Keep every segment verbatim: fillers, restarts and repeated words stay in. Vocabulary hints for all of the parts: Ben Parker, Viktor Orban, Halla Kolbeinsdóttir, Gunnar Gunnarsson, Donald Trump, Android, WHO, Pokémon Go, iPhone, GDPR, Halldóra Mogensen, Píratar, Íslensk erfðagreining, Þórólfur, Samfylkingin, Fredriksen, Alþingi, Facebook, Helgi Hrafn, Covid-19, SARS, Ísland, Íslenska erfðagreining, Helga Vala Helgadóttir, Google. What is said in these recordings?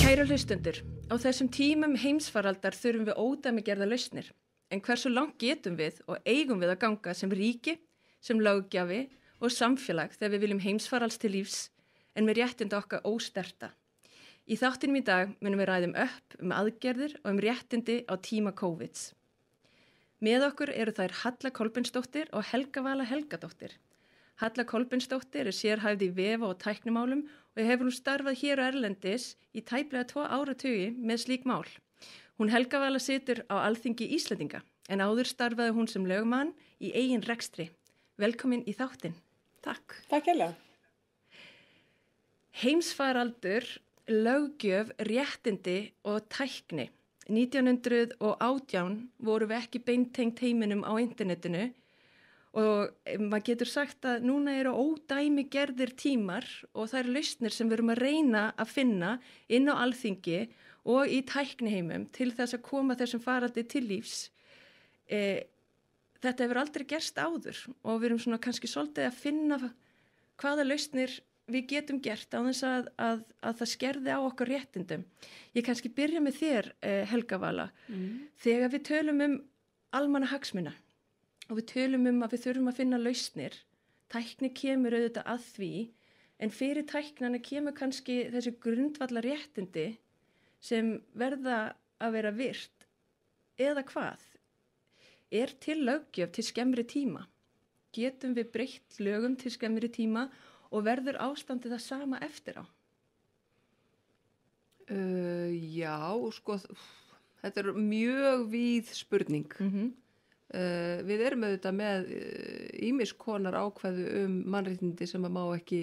Kæru hlustundur, á þessum tímum heimsfaraldar þurfum við ódæmigerða lausnir. En hversu langt getum við og eigum við að ganga sem ríki, sem löggjafi og samfélag þegar við viljum heimsfaralds til lífs en með réttinda okkar ósterta? Í þáttinum í dag munum við ræðum upp um aðgerðir og um réttindi á tíma COVID. Með okkur eru þær Halla Kolbeinsdóttir og Helga Vala Helgadóttir. Halla Kolbeinsdóttir er sérhæfð í vefa- og tæknimálum og hefur hún starfað hér á Erlendis í tæplega tvo áratugi með slík mál. Hún Helga Vala situr á Alþingi Íslendinga, en áður starfaði hún sem lögmann í eigin rekstri. Velkomin í þáttinn. Takk. Takk hella. Heimsfaraldur, löggjöf, réttindi og tækni. nítján hundruð og átján voru við ekki beintengt heiminum á internetinu og maður getur sagt að núna eru ódæmi gerðir tímar og það eru lausnir sem við erum að reyna að finna inn á Alþingi og í tækniheimum til þess að koma þessum faraldi til lífs. E, þetta hefur aldrei gerst áður og við erum svona kannski svolítið að finna hvaða lausnir við getum gert á þess að, að, að það skerði á okkar réttindum. Ég kannski byrja með þér, eh, Helga Vala. Mm. Þegar við tölum um almannahagsmuna og við tölum um að við þurfum að finna lausnir, tækni kemur auðvitað að því, en fyrir tæknana kemur kannski þessi grundvallar réttindi sem verða að vera virt, eða hvað? Er til löggjöf til skemmri tíma? Getum við breytt lögum til skemmri tíma og verður ástandið það sama eftir á? Uh, já, sko, þetta er mjög víð spurning. Mm-hmm. Uh, við erum auðvitað með ýmiskonar uh, ákvæðu um mannréttindi sem að má ekki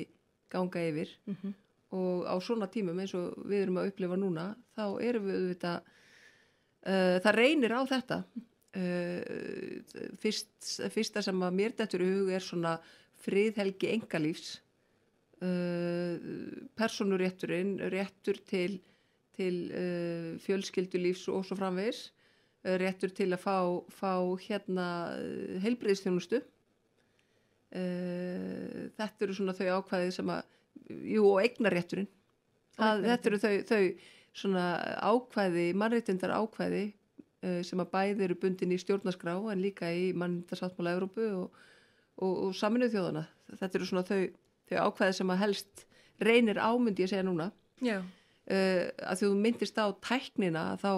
ganga yfir. Mm-hmm. Og á svona tímum eins og við erum að upplifa núna, þá erum við auðvitað, uh, það reynir á þetta. Uh, fyrst, fyrsta sem að mér dettur í hug er svona friðhelgi einkalífs. Uh, persónurétturinn, réttur til, til uh, fjölskyldulífs og svo framvegis, uh, réttur til að fá, fá hérna uh, heilbrigðisþjónustu. Uh, þetta eru svona þau ákvæði sem að, jú, og eignarétturinn. Að, þetta eru þau, þau svona ákvæði, mannréttindar ákvæði uh, sem að bæði eru bundin í stjórnarskrá en líka í mannréttindasáttmála Evrópu og, og, og Sameinuðu þjóðanna. Þetta eru svona þau Þau ákvæði sem að helst reynir á, myndi ég segja núna. Já. Uh, að þú myndist á tæknina að þá,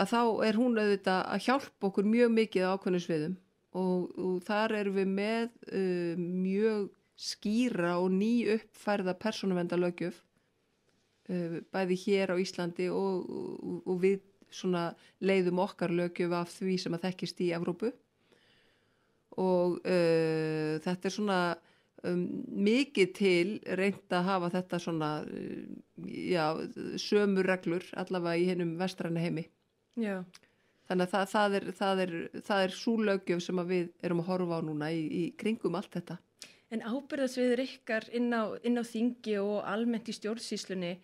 að þá er hún auðvitað að hjálpa okkur mjög mikið á ákveðnum sviðum. Og, og þar erum við með uh, mjög skýra og ný uppfærða persónuverndarlöggjöf. Uh, bæði hér á Íslandi og, og, og við svona leiðum okkar löggjöf af því sem að þekkist í Evrópu. Og uh, þetta er svona Um, mikið til reynt að hafa þetta svona já, sömu reglur allavega í hinnum vestræna heimi. Já. Þannig að það, það er, það er, það er sú löggjöf sem að við erum að horfa á núna í, í kringum allt þetta. En ábyrgðarsviðir ykkar inn á, inn á þingi og almennt í stjórnsýslunni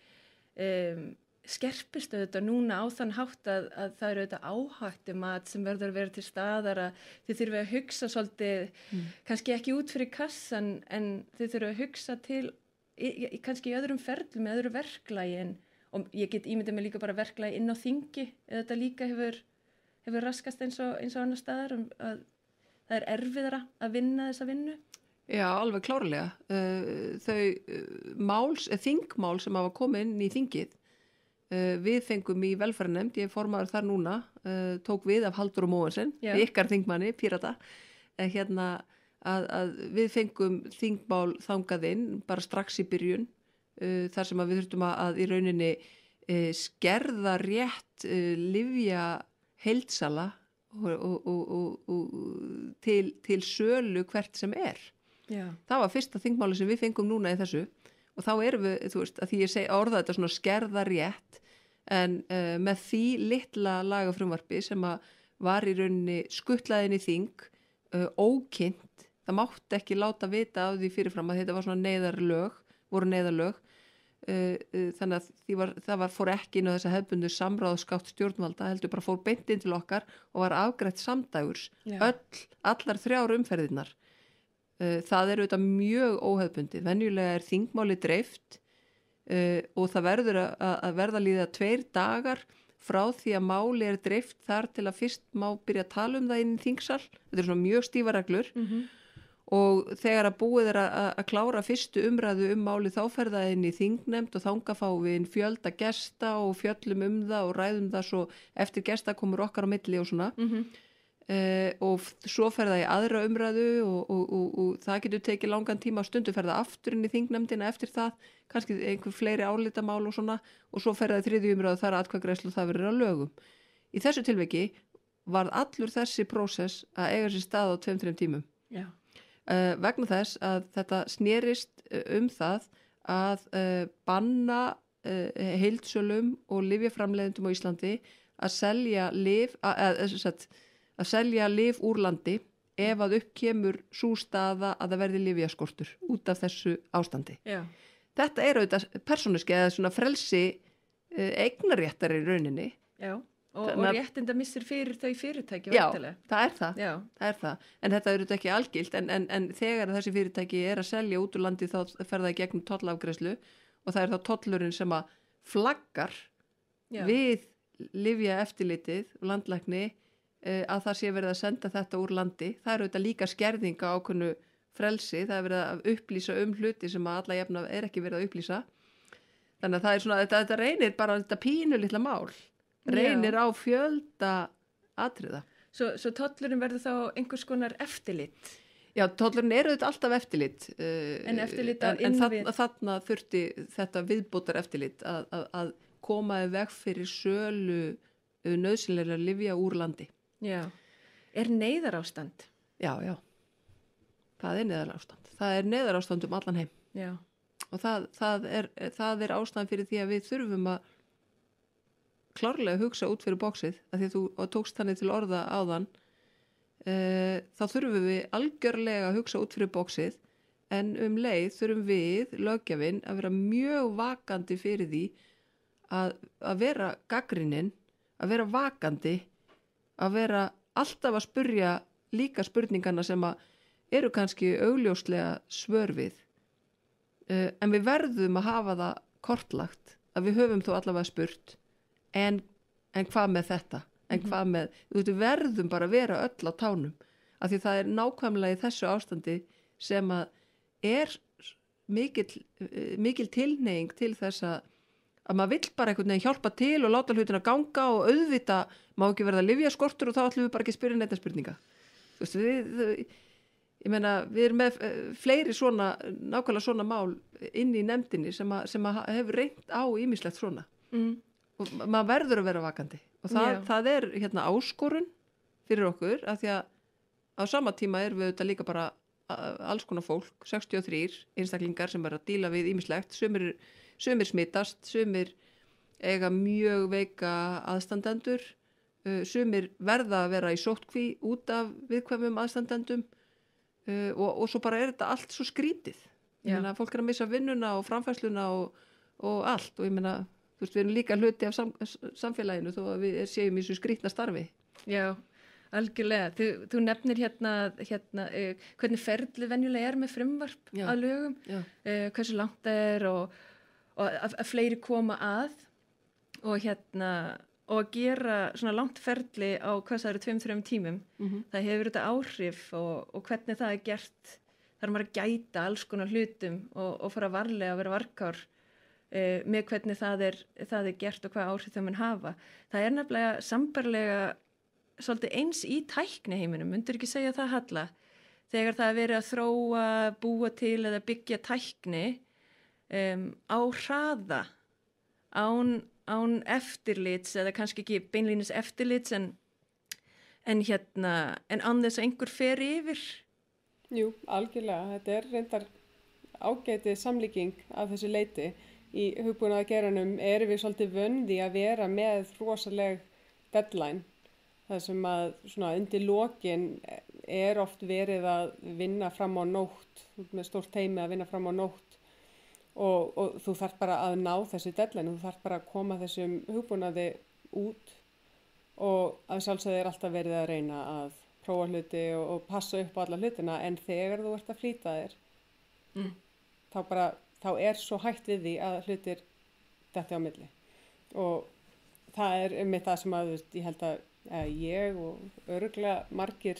um, skerpist auðvitað núna á þann hátt að, að það eru auðvitað áhættumat sem verður að vera til staðar, að þið þurfum að hugsa svolítið, mm. kannski ekki út fyrir kassan, en þið þurfum að hugsa til, í, í, kannski í öðrum ferlum, öðru verklagi, en, og ég get ímyndað mig líka bara verklagi inn á þingi, eða þetta líka hefur, hefur raskast eins og, eins og annar staðar, að það er erfiðara að vinna þessa vinnu? Já, alveg klárlega. Uh, þau máls, þingmál sem hafa komið inn í þingið, Uh, við fengum í velferðarnefnd, ég formaður þar núna, uh, tók við af Halldóru Mogensen, yeah. ykkar þingmanni, pírata, uh, hérna að, að við fengum þingmál þangað inn, bara strax í byrjun, uh, þar sem að við þurftum að, að í rauninni uh, skerða rétt uh, lyfja heildsala og, og, og, og, til, til sölu hvert sem er. Yeah. Það var fyrsta þingmáli sem við fengum núna í þessu. Og þá erum við, þú veist, að því ég segja orða þetta svona skerða rétt, en uh, með því litla lagafrumvarpi sem að var í rauninni skuttlaðin í þing, uh, ókynnt, það mátti ekki láta vita af því fyrirfram að þetta var svona neyðarlög, voru neyðarlög, uh, uh, þannig að því var, það var, fór ekki inn á þessa hefbundu samráðskátt stjórnvalda, heldur bara fór beint inn til okkar og var afgreitt samdægurs, öll, allar þrjár umferðirnar. það er auðvitað mjög óhefbundið. Venjulega er þingmáli dreift uh, og það verður að, að verða líða tveir dagar frá því að máli er dreift þar til að fyrst má byrja að tala um það inn í þingsal. Þetta er svona mjög stífar reglur mm-hmm. og þegar að búið er að, að, að klára fyrstu umræðu um máli þá fer það inn í þingnefnd og þanga fá við inn fjölda gesta og fjöllum um það og ræðum það svo eftir gesta komur okkar á milli og svona. Mm-hmm. Uh, og svo fer það í aðra umræðu og, og, og, og það getur tekið langan tíma og stundu fer það aftur inn í þingnefndina eftir það, kannski einhver fleiri álitamál og svona, og svo fer það í þriðju umræðu þar atkvæðagreiðslu og það verður að lögum. Í þessu tilviki var allur þessi prósess að eiga sér stað á tveim til þremur tímum. Já. Uh, vegna þess að þetta snerist um það að uh, banna uh, heildsölum og lyfjaframleiðendum á Íslandi að selja lyf að þess að að selja lyf úr landi ef að upp kemur sú staða að það verði lyfjaskortur út af þessu ástandi. Já. Þetta er auðvitað persónuski eða svona frelsi eignaréttar í rauninni. Já, og, og réttinda missir fyrir þau fyrirtæki. Já, vantilega. Það er það, Já. það er það. En þetta er auðvitað ekki algilt, en, en, en þegar þessi fyrirtæki er að selja út úr landi þá fer það í gegnum tollafgreiðslu og það er þá tollurinn sem að flaggar Já. Við lyfjaeftirlitið og landlækni að það sé verið að senda þetta úr landi. Það eru auðvitað líka skerðinga á ákveðnu frelsi, það er verið að upplýsa um hluti sem að alla jafna er ekki verið að upplýsa. Þannig að það er svona, þetta, þetta reynir bara, þetta pínu litla mál, reynir Já. Á fjölda atriða. Svo, svo tollurinn verður þá einhvers konar eftirlit? Já, tollurinn er auðvitað alltaf eftirlit. En eftirlit að innvið? En, en þarna þurfti þetta viðbótar eftirlit að, að, að koma í veg fyrir sölu nauðsynlegra lyfja úr landi. Já. Er neyðarástand? Já, já. Það er neyðarástand. Það er neyðarástand um allan heim. Já. Og það, það, er, það er ástand fyrir því að við þurfum að klárlega hugsa út fyrir bóksið, að því að þú tókst þannig til orða áðan, e, þá þurfum við algjörlega að hugsa út fyrir bóksið, en um leið þurfum við, löggjafinn, að vera mjög vakandi fyrir því að, að vera gagnrýnin, að vera vakandi að vera alltaf að spurja líka spurningarna sem að eru kannski augljóslega svör við. Uh, en við verðum að hafa það kortlagt að við höfum þó allavega spurt en, en hvað með þetta? En mm-hmm. hvað með, við verðum bara að vera öll á tánum. Af því það er nákvæmlega í þessu ástandi sem að er mikil, mikil tilneying til þess að að maður vill bara einhvern veginn hjálpa til og láta hlutina ganga og auðvita má ekki verða lyfjaskortur og þá ætlum við bara ekki spyrja neitt að spurninga. Þú veist, við, við, ég meina, við erum með fleiri svona, nákvæmlega svona mál inn í nefndinni sem, a, sem a, hefur reynt á ýmislegt svona. Mm. Og maður verður að vera vakandi. Og það, yeah. það er hérna áskorun fyrir okkur, af því að á sama tíma erum við auðvitað líka bara alls konar fólk, sextíu og þrír einstaklingar sem er að díla við ýmislegt, sumir Sumir smitast, sumir eiga mjög veika aðstandendur, sumir verða að vera í sóttkví út af viðkvæmum aðstandendum og, og svo bara er þetta allt svo skrítið. Ég meina, fólk er að missa vinnuna og framfærsluna og, og allt og ég meina, þú veist, við erum líka hluti af sam, samfélaginu þó að við séum í þessu skrítna starfi. Já, algjörlega. Þú, þú nefnir hérna, hérna uh, hvernig ferli venjulega er með frumvarp Já. Að lögum, uh, hversu langt það er og og að, að fleiri koma að og hérna og gera svona langt ferli á hvað það eru tveim til þremur tímum. Mm-hmm. Það hefur þetta áhrif og, og hvernig það er gert. Það er maður að gæta alls konar hlutum og, og fara varlega að vera varkár eh, með hvernig það er, það er gert og hvað áhrif þau mun hafa. Það er nefnilega sambarlega svolítið eins í tækni heiminum, myndur ekki segja það Halla. Þegar það er verið að þróa, búa til eða byggja tækni Um, á hraða án, án eftirlits eða kannski ekki beinlínis eftirlits en, en hérna en án þess að einhver fer yfir. Jú, algjörlega, þetta er reyndar ágætið samlíking af þessu leiti. Í hugbúnaðargeiranum erum við svolítið vöndi að vera með rosaleg deadline, það sem að svona undir lokin er oft verið að vinna fram á nótt, með stórt teimi að vinna fram á nótt. Og, og þú þarf bara að ná þessu deadline, þú þarf bara að koma þessum hugbúnaði út og að sjálfsögðu er alltaf verið að reyna að prófa hluti og, og passa upp á alla hlutina, en þegar þú ert að flýta þér mm. þá bara þá er svo hætt við því að hlutir detti á milli. Og það er um mitt það sem að veist, ég held að, að ég og örugglega margir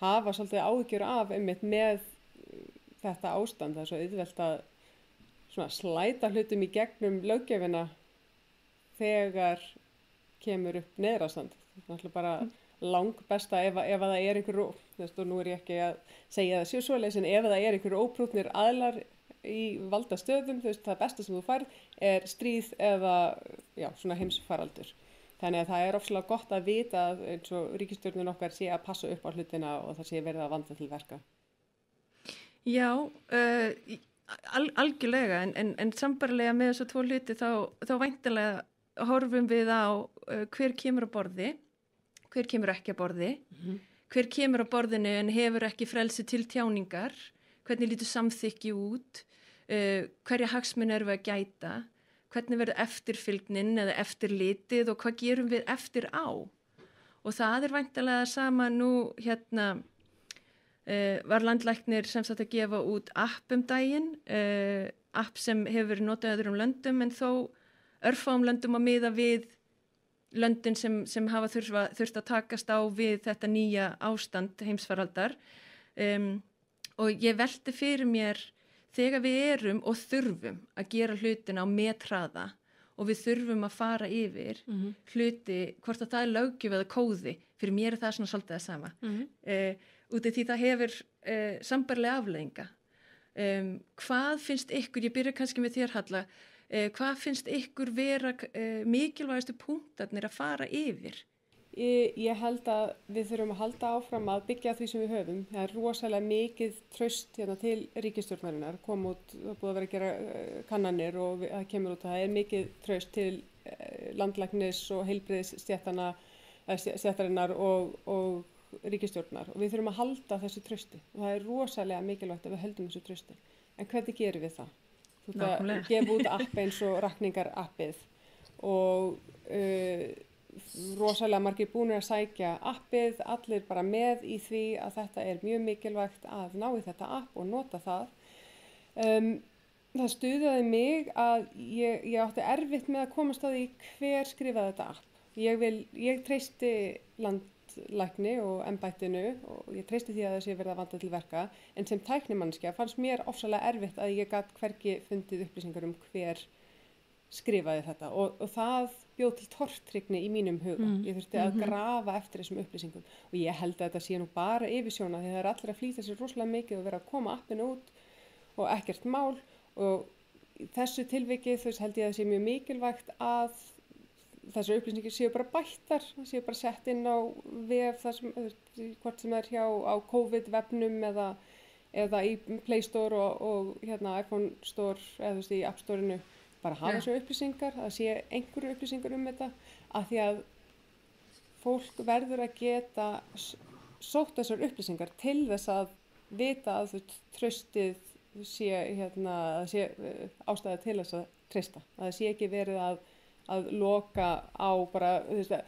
hafa svolítið áhyggjur af um mitt með þetta ástand, það er svo auðvelt að svona slæta hlutum í gegnum löggjöfina þegar kemur upp neyðarástand. Náttúrulega bara mm. lang besta ef, ef það er einhver, þú veist, og nú er ég ekki að segja það sjúsvoleis, en ef það er einhver óprútnir aðlar í valda stöðum, þú veist, það besta sem þú færð er stríð eða, já, svona heimsfaraldur. Þannig að það er ofslega gott að vita að eins og ríkisstjórnin okkar sé að passa upp á hlutina og það sé verið að vanda til verka. Já, uh, al, algjörlega, en, en, en sambarlega með þessu tvo hluti þá, þá væntanlega horfum við á uh, hver kemur á borði, hver kemur ekki á borði, mm-hmm. hver kemur á borðinu en hefur ekki frelsi til tjáningar, hvernig lítur samþykki út, uh, hverja hagsmuna erum við að gæta, hvernig verður eftirfylgnin eða eftirlitið og hvað gerum við eftir á. Og það er væntanlega sama nú hérna, uh, var landlæknir sem sagt að gefa út app um daginn, uh, app sem hefur verið notað öðrum löndum en þó örfáum löndum að miða við löndin sem, sem hafa þurfa, þurft að takast á við þetta nýja ástand heimsfaraldar. Um, og ég velti fyrir mér þegar við erum og þurfum að gera hlutina á metraða og við þurfum að fara yfir mm-hmm. hluti, hvort að það er löggjöf eða kóði, fyrir mér er það svona svolítið það sama. Mm-hmm. Uh, út af því það hefur uh, sambarlega afleðinga. Um, hvað finnst ykkur, ég byrja kannski með þér Halla, Eh, hvað finnst ykkur vera eh, mikilvægastu punktarnir að fara yfir? Ég, ég held að við þurfum að halda áfram að byggja því sem við höfum. Það er rosalega mikið traust hérna, til ríkisstjórnarinnar. Kom út, það er búið að vera að gera kannanir og það kemur út að það er mikið traust til landlæknis og heilbrigðisstéttarinnar og, og ríkisstjórnar. Og við þurfum að halda þessu trausti. Og það er rosalega mikilvægt að við höldum þessu trausti. En hvernig gerum við það? Þú þarft að gefa út app eins og rakningar appið og uh, rosalega margir búnir að sækja appið, allir bara með í því að þetta er mjög mikilvægt að ná í þetta app og nota það. Um, það stuðaði mig að ég, ég átti erfitt með að komast að því hver skrifaði þetta app. Ég, vil, ég treysti landlækni og embættinu og ég treysti því að þessi verða vanda til verka, en sem tæknimannskja fannst mér ofsalega erfitt að ég gat hvergi fundið upplýsingar um hver skrifaði þetta og, og það bjó til tortryggni í mínum huga. Mm. Ég þurfti að mm-hmm. grafa eftir þessum upplýsingum og ég held að þetta sé nú bara yfirsjónað því það er allir að flýta sér rosalega mikið og vera að koma appinu út og ekkert mál og þessu tilvikið þess held ég að það sé mjög mikilvægt að þessar upplýsingar séu bara bættar, séu bara sett inn á vef, sem, hvort sem er hjá á COVID-vefnum eða, eða í Play Store og, og hérna, iPhone Store eða þú veist í App Store-inu. Bara hafa yeah. þessu upplýsingar, að séu einhverju upplýsingar um þetta, af því að fólk verður að geta sótt þessar upplýsingar til þess að vita að þú tröstið sé, hérna, að sé ástæða til þess að treysta. Að það sé ekki verið að að loka á bara, þú veist að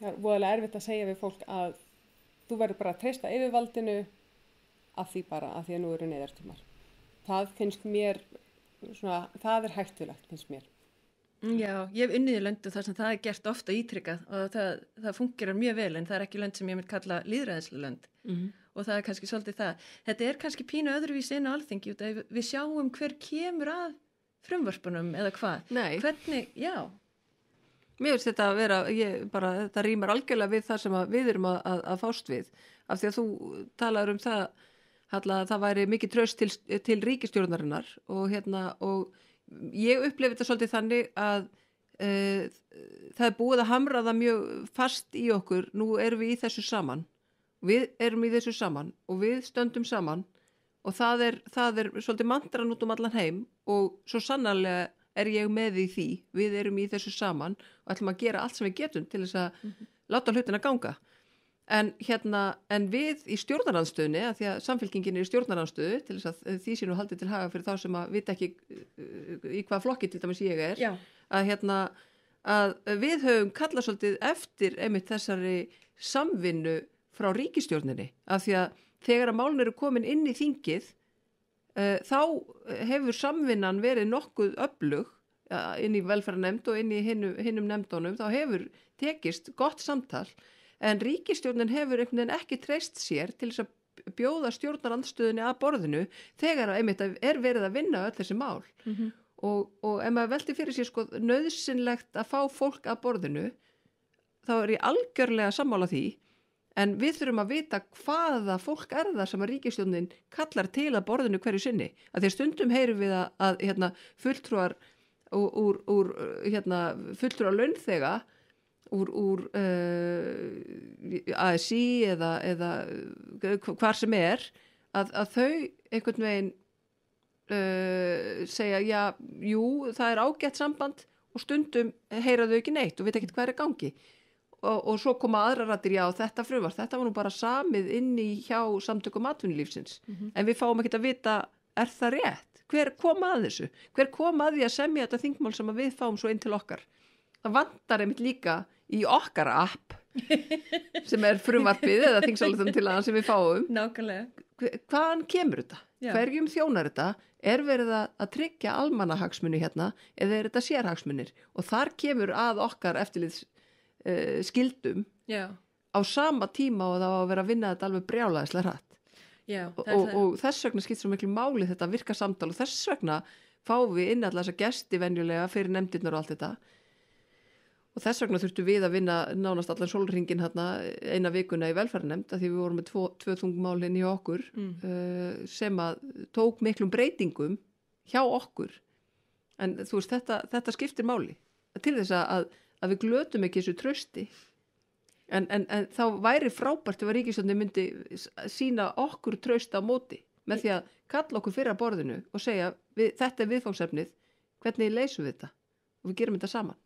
það er voðalega erfitt að segja við fólk að þú verður bara að treysta yfirvaldinu af því bara, af því að nú eru neyðartímar. Það finnst mér, svona, það er hættulegt, finnst mér. Já, ég hef unnið í löndum þar sem það er gert ofta ítrykkað og það, það fungerar mjög vel, en það er ekki lönd sem ég mynd kalla lýðræðislega lönd. Mm-hmm. Og það er kannski svolítið það. Þetta er kannski pínu öðruvísi inn á Alþingi, út að við sjáum hver kemur að frumvörpunum eða hvað. Hvernig, já. Mér finnst þetta að vera, ég bara, þetta rýmar algjörlega við það sem við erum að, að, að fást við. Af því að þú talaður um það, Halla, að það væri mikið traust til, til ríkisstjórnarinnar og, hérna, og ég upplifi þetta svolítið þannig að e, það er búið að hamra það mjög fast í okkur, nú erum við í þessu saman, við erum í þessu saman og við stöndum saman og það er, það er svolítið mantran út um allan heim og svo sannarlega er ég með í því, við erum í þessu saman og ætlum að gera allt sem við getum til þess að mm-hmm. láta hlutina ganga. En, hérna, en við í stjórnarandstöðunni, af því að Samfylkingin er í stjórnarandstöðu, til þess að því sé nú haldið til haga fyrir þá sem að vita ekki í hvað flokki til dæmis ég er, að, hérna, að við höfum kallað svolítið eftir einmitt þessari samvinnu frá ríkisstjórninni, af því að þegar að málun eru komin inn í þingið, uh, þá hefur samvinnan verið nokkuð öflug uh, inn í velferðarnefnd og inn í hinum, hinum nefndunum, þá hefur tekist gott samtal, en ríkisstjórnin hefur einhvern veginn ekki treyst sér til þess að bjóða stjórnarandstöðunni að borðinu þegar að einmitt er verið að vinna öll þessi mál. Mm-hmm. Og, og ef maður velti fyrir sér sko nauðsynlegt að fá fólk að borðinu, þá er ég algjörlega sammála því, en við þurfum að vita hvaða fólk er það sem að ríkisstjórnin kallar til að borðinu hverju sinni. Að því stundum heyrum við að, að hérna, fulltrúar úr, úr hérna, fulltrúar launþega, úr, úr uh, A S Í eða, eða hvar sem er, að, að þau einhvern veginn uh, segja, já, jú, það er ágætt samband og stundum heyra þau ekki neitt og vita ekki hvað er að gangi. Og, og svo koma aðra raddir, já, þetta frumvarp, þetta var nú bara samið inn í hjá samtökum atvinnulífsins. Mm-hmm. En við fáum ekki að vita, er það rétt? Hver kom að þessu? Hver kom að því að semja þetta þingmál sem við fáum svo inn til okkar? Það vantar einmitt líka í okkar app, sem er frumvarpið eða þingsáleitun til aðan sem við fáum. Nákvæmlega. Hvaðan kemur þetta? Já. Hverjum þjónar þetta? Er verið að tryggja almannahagsmuni hérna eða er þetta sérhagsmunir? Og þar kemur að okkar eftirlits Uh, skildum Já. Á sama tíma og það á að vera að vinna þetta alveg brjálæðislega hratt Já, og, og, og þess vegna skiptir svo miklu máli þetta virka samtal og þess vegna fá við inn allar þessa gesti venjulega fyrir nefndirnar og allt þetta og þess vegna þurftu við að vinna nánast allan sólringin hérna eina vikuna í velferðarnefnd af því við vorum með tvo, tvö þungmálin í okkur mm. uh, sem að tók miklum breytingum hjá okkur en þú veist þetta, þetta skiptir máli til þess að að við glötum ekki þessu trausti, en, en, en þá væri frábært ef að ríkisstjórnin myndi sína okkur trausta á móti, með því að kalla okkur fyrir að borðinu og segja, við, þetta er viðfangsefnið, hvernig leysum við þetta? Og við gerum þetta saman.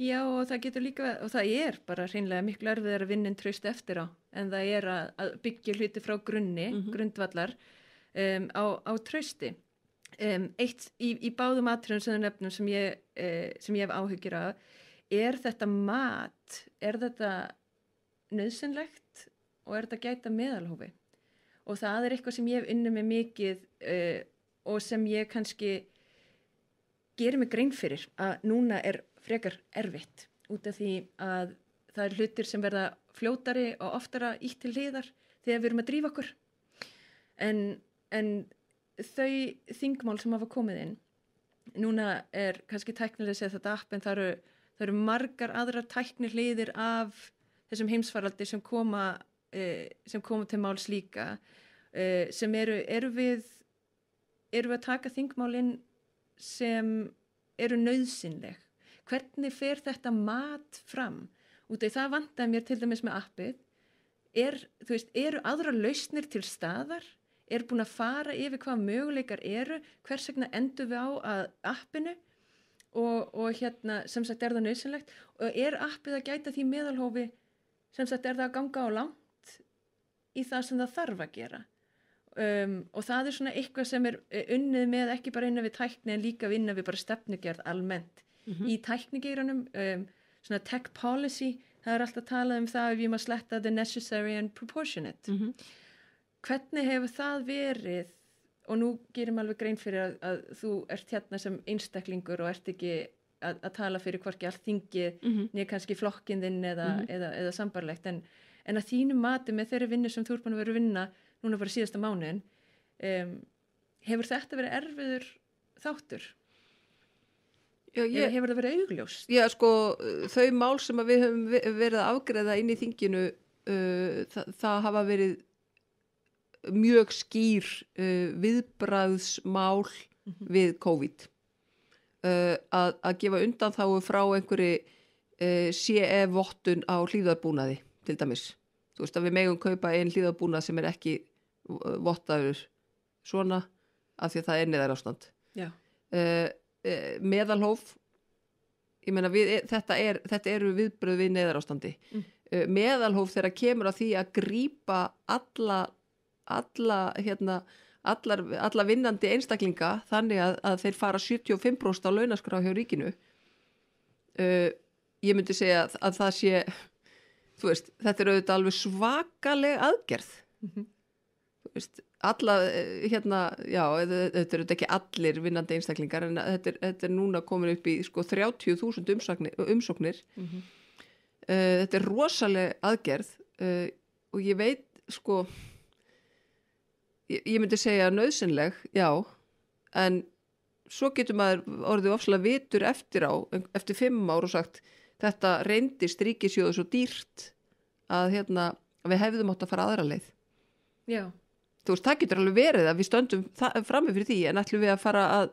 Já, og það getur líka, og það er bara hreinlega miklu erfiðar að vinna en traust eftir á, en það er að, að byggja hluti frá grunni, mm-hmm. grundvallar, um, á, á trausti. Um, eitt í, í báðum atriðum sem þú nefnum sem ég, eh, sem ég hef áhyggjur af, er þetta mat, er þetta nauðsynlegt og er þetta gæta meðalhófi? Og það er eitthvað sem ég hef unni með mikið uh, og sem ég kannski gerir mig grein fyrir að núna er frekar erfitt út af því að það er hlutir sem verða fljótari og oftara ítt til hliðar þegar við erum að drífa okkur. En, en þau þingmál sem hafa komið inn, núna er kannski tæknilega séð þetta app en það eru Það eru margar aðrar tækni hliðir af þessum heimsfaraldi sem koma, eh, sem koma til máls líka, eh, sem eru, eru, við, eru við að taka þingmálinn sem eru nauðsynleg. Hvernig fer þetta mat fram? Út af það vantaði mér til dæmis með appið. Er, þú veist, eru aðrar lausnir til staðar? Er búin að fara yfir hvað möguleikar eru? Hvers vegna endur við á að appinu? Og, og hérna, sem sagt, er það nauðsynlegt og er appið að gæta því meðalhófi sem sagt, er það að ganga á langt í það sem það þarf að gera um, og það er svona eitthvað sem er unnið með ekki bara innan við tækni en líka innan við bara stefnugerð almennt mm-hmm. í tæknigeiranum, um, svona tech policy, það er alltaf talað um það ef ég maður sletta the necessary and proportionate mm-hmm. Hvernig hefur það verið? Og nú gerum alveg grein fyrir að, að þú ert hérna sem einstaklingur og ert ekki að, að tala fyrir hvorki Alþingi, mm-hmm. niður kannski flokkinn þinn eða, mm-hmm. eða, eða sambarlegt. En, en að þínu mati með þeirri vinnu sem þú er búin að vera að vinna núna bara síðasta mánuðin, um, hefur þetta verið erfiður þáttur? Já, ég, eða hefur það verið augljóst? Já, sko, þau mál sem við höfum verið að afgreiða inn í þinginu, uh, það, það hafa verið mjög skýr uh, viðbragðsmál mm-hmm. við COVID. Uh, að, að gefa undan þá frá einhverju uh, C E-vottun á hlífðarbúnaði, til dæmis. Þú veist að við megum kaupa einn hlífðarbúnað sem er ekki uh, vottaður svona, af því að það er neyðar ástand. Yeah. Uh, uh, meðalhóf, ég meina við, þetta, er, þetta eru viðbröð við neyðar ástandi. Mm. Uh, meðalhóf þegar kemur að því að grípa alla alla hérna allar alla vinnandi einstaklinga þannig að, að þeir fara sjötíu og fimm prósent á launaskrá hjá ríkinu. Uh, ég myndi segja að, að það sé þú veist, þetta er auðvitað alveg svakaleg aðgerð. Mm-hmm. Þú veist, alla, hérna, já, þetta eru ekki allir vinnandi einstaklingar, en þetta er, þetta er núna komin upp í sko þrjátíu þúsund umsóknir. umsóknir. Mm-hmm. Uh, þetta er rosaleg aðgerð uh, og ég veit, sko, ég, ég myndi segja nauðsynleg, já, en svo getur maður orðið ofsalega vitur eftir á, eftir fimm ár og sagt, þetta reyndist ríkissjóður svo dýrt að hérna, við hefðum átt að fara aðra leið. Já. Þú veist, það getur alveg verið að við stöndum frammi fyrir því, en ætlum við að fara að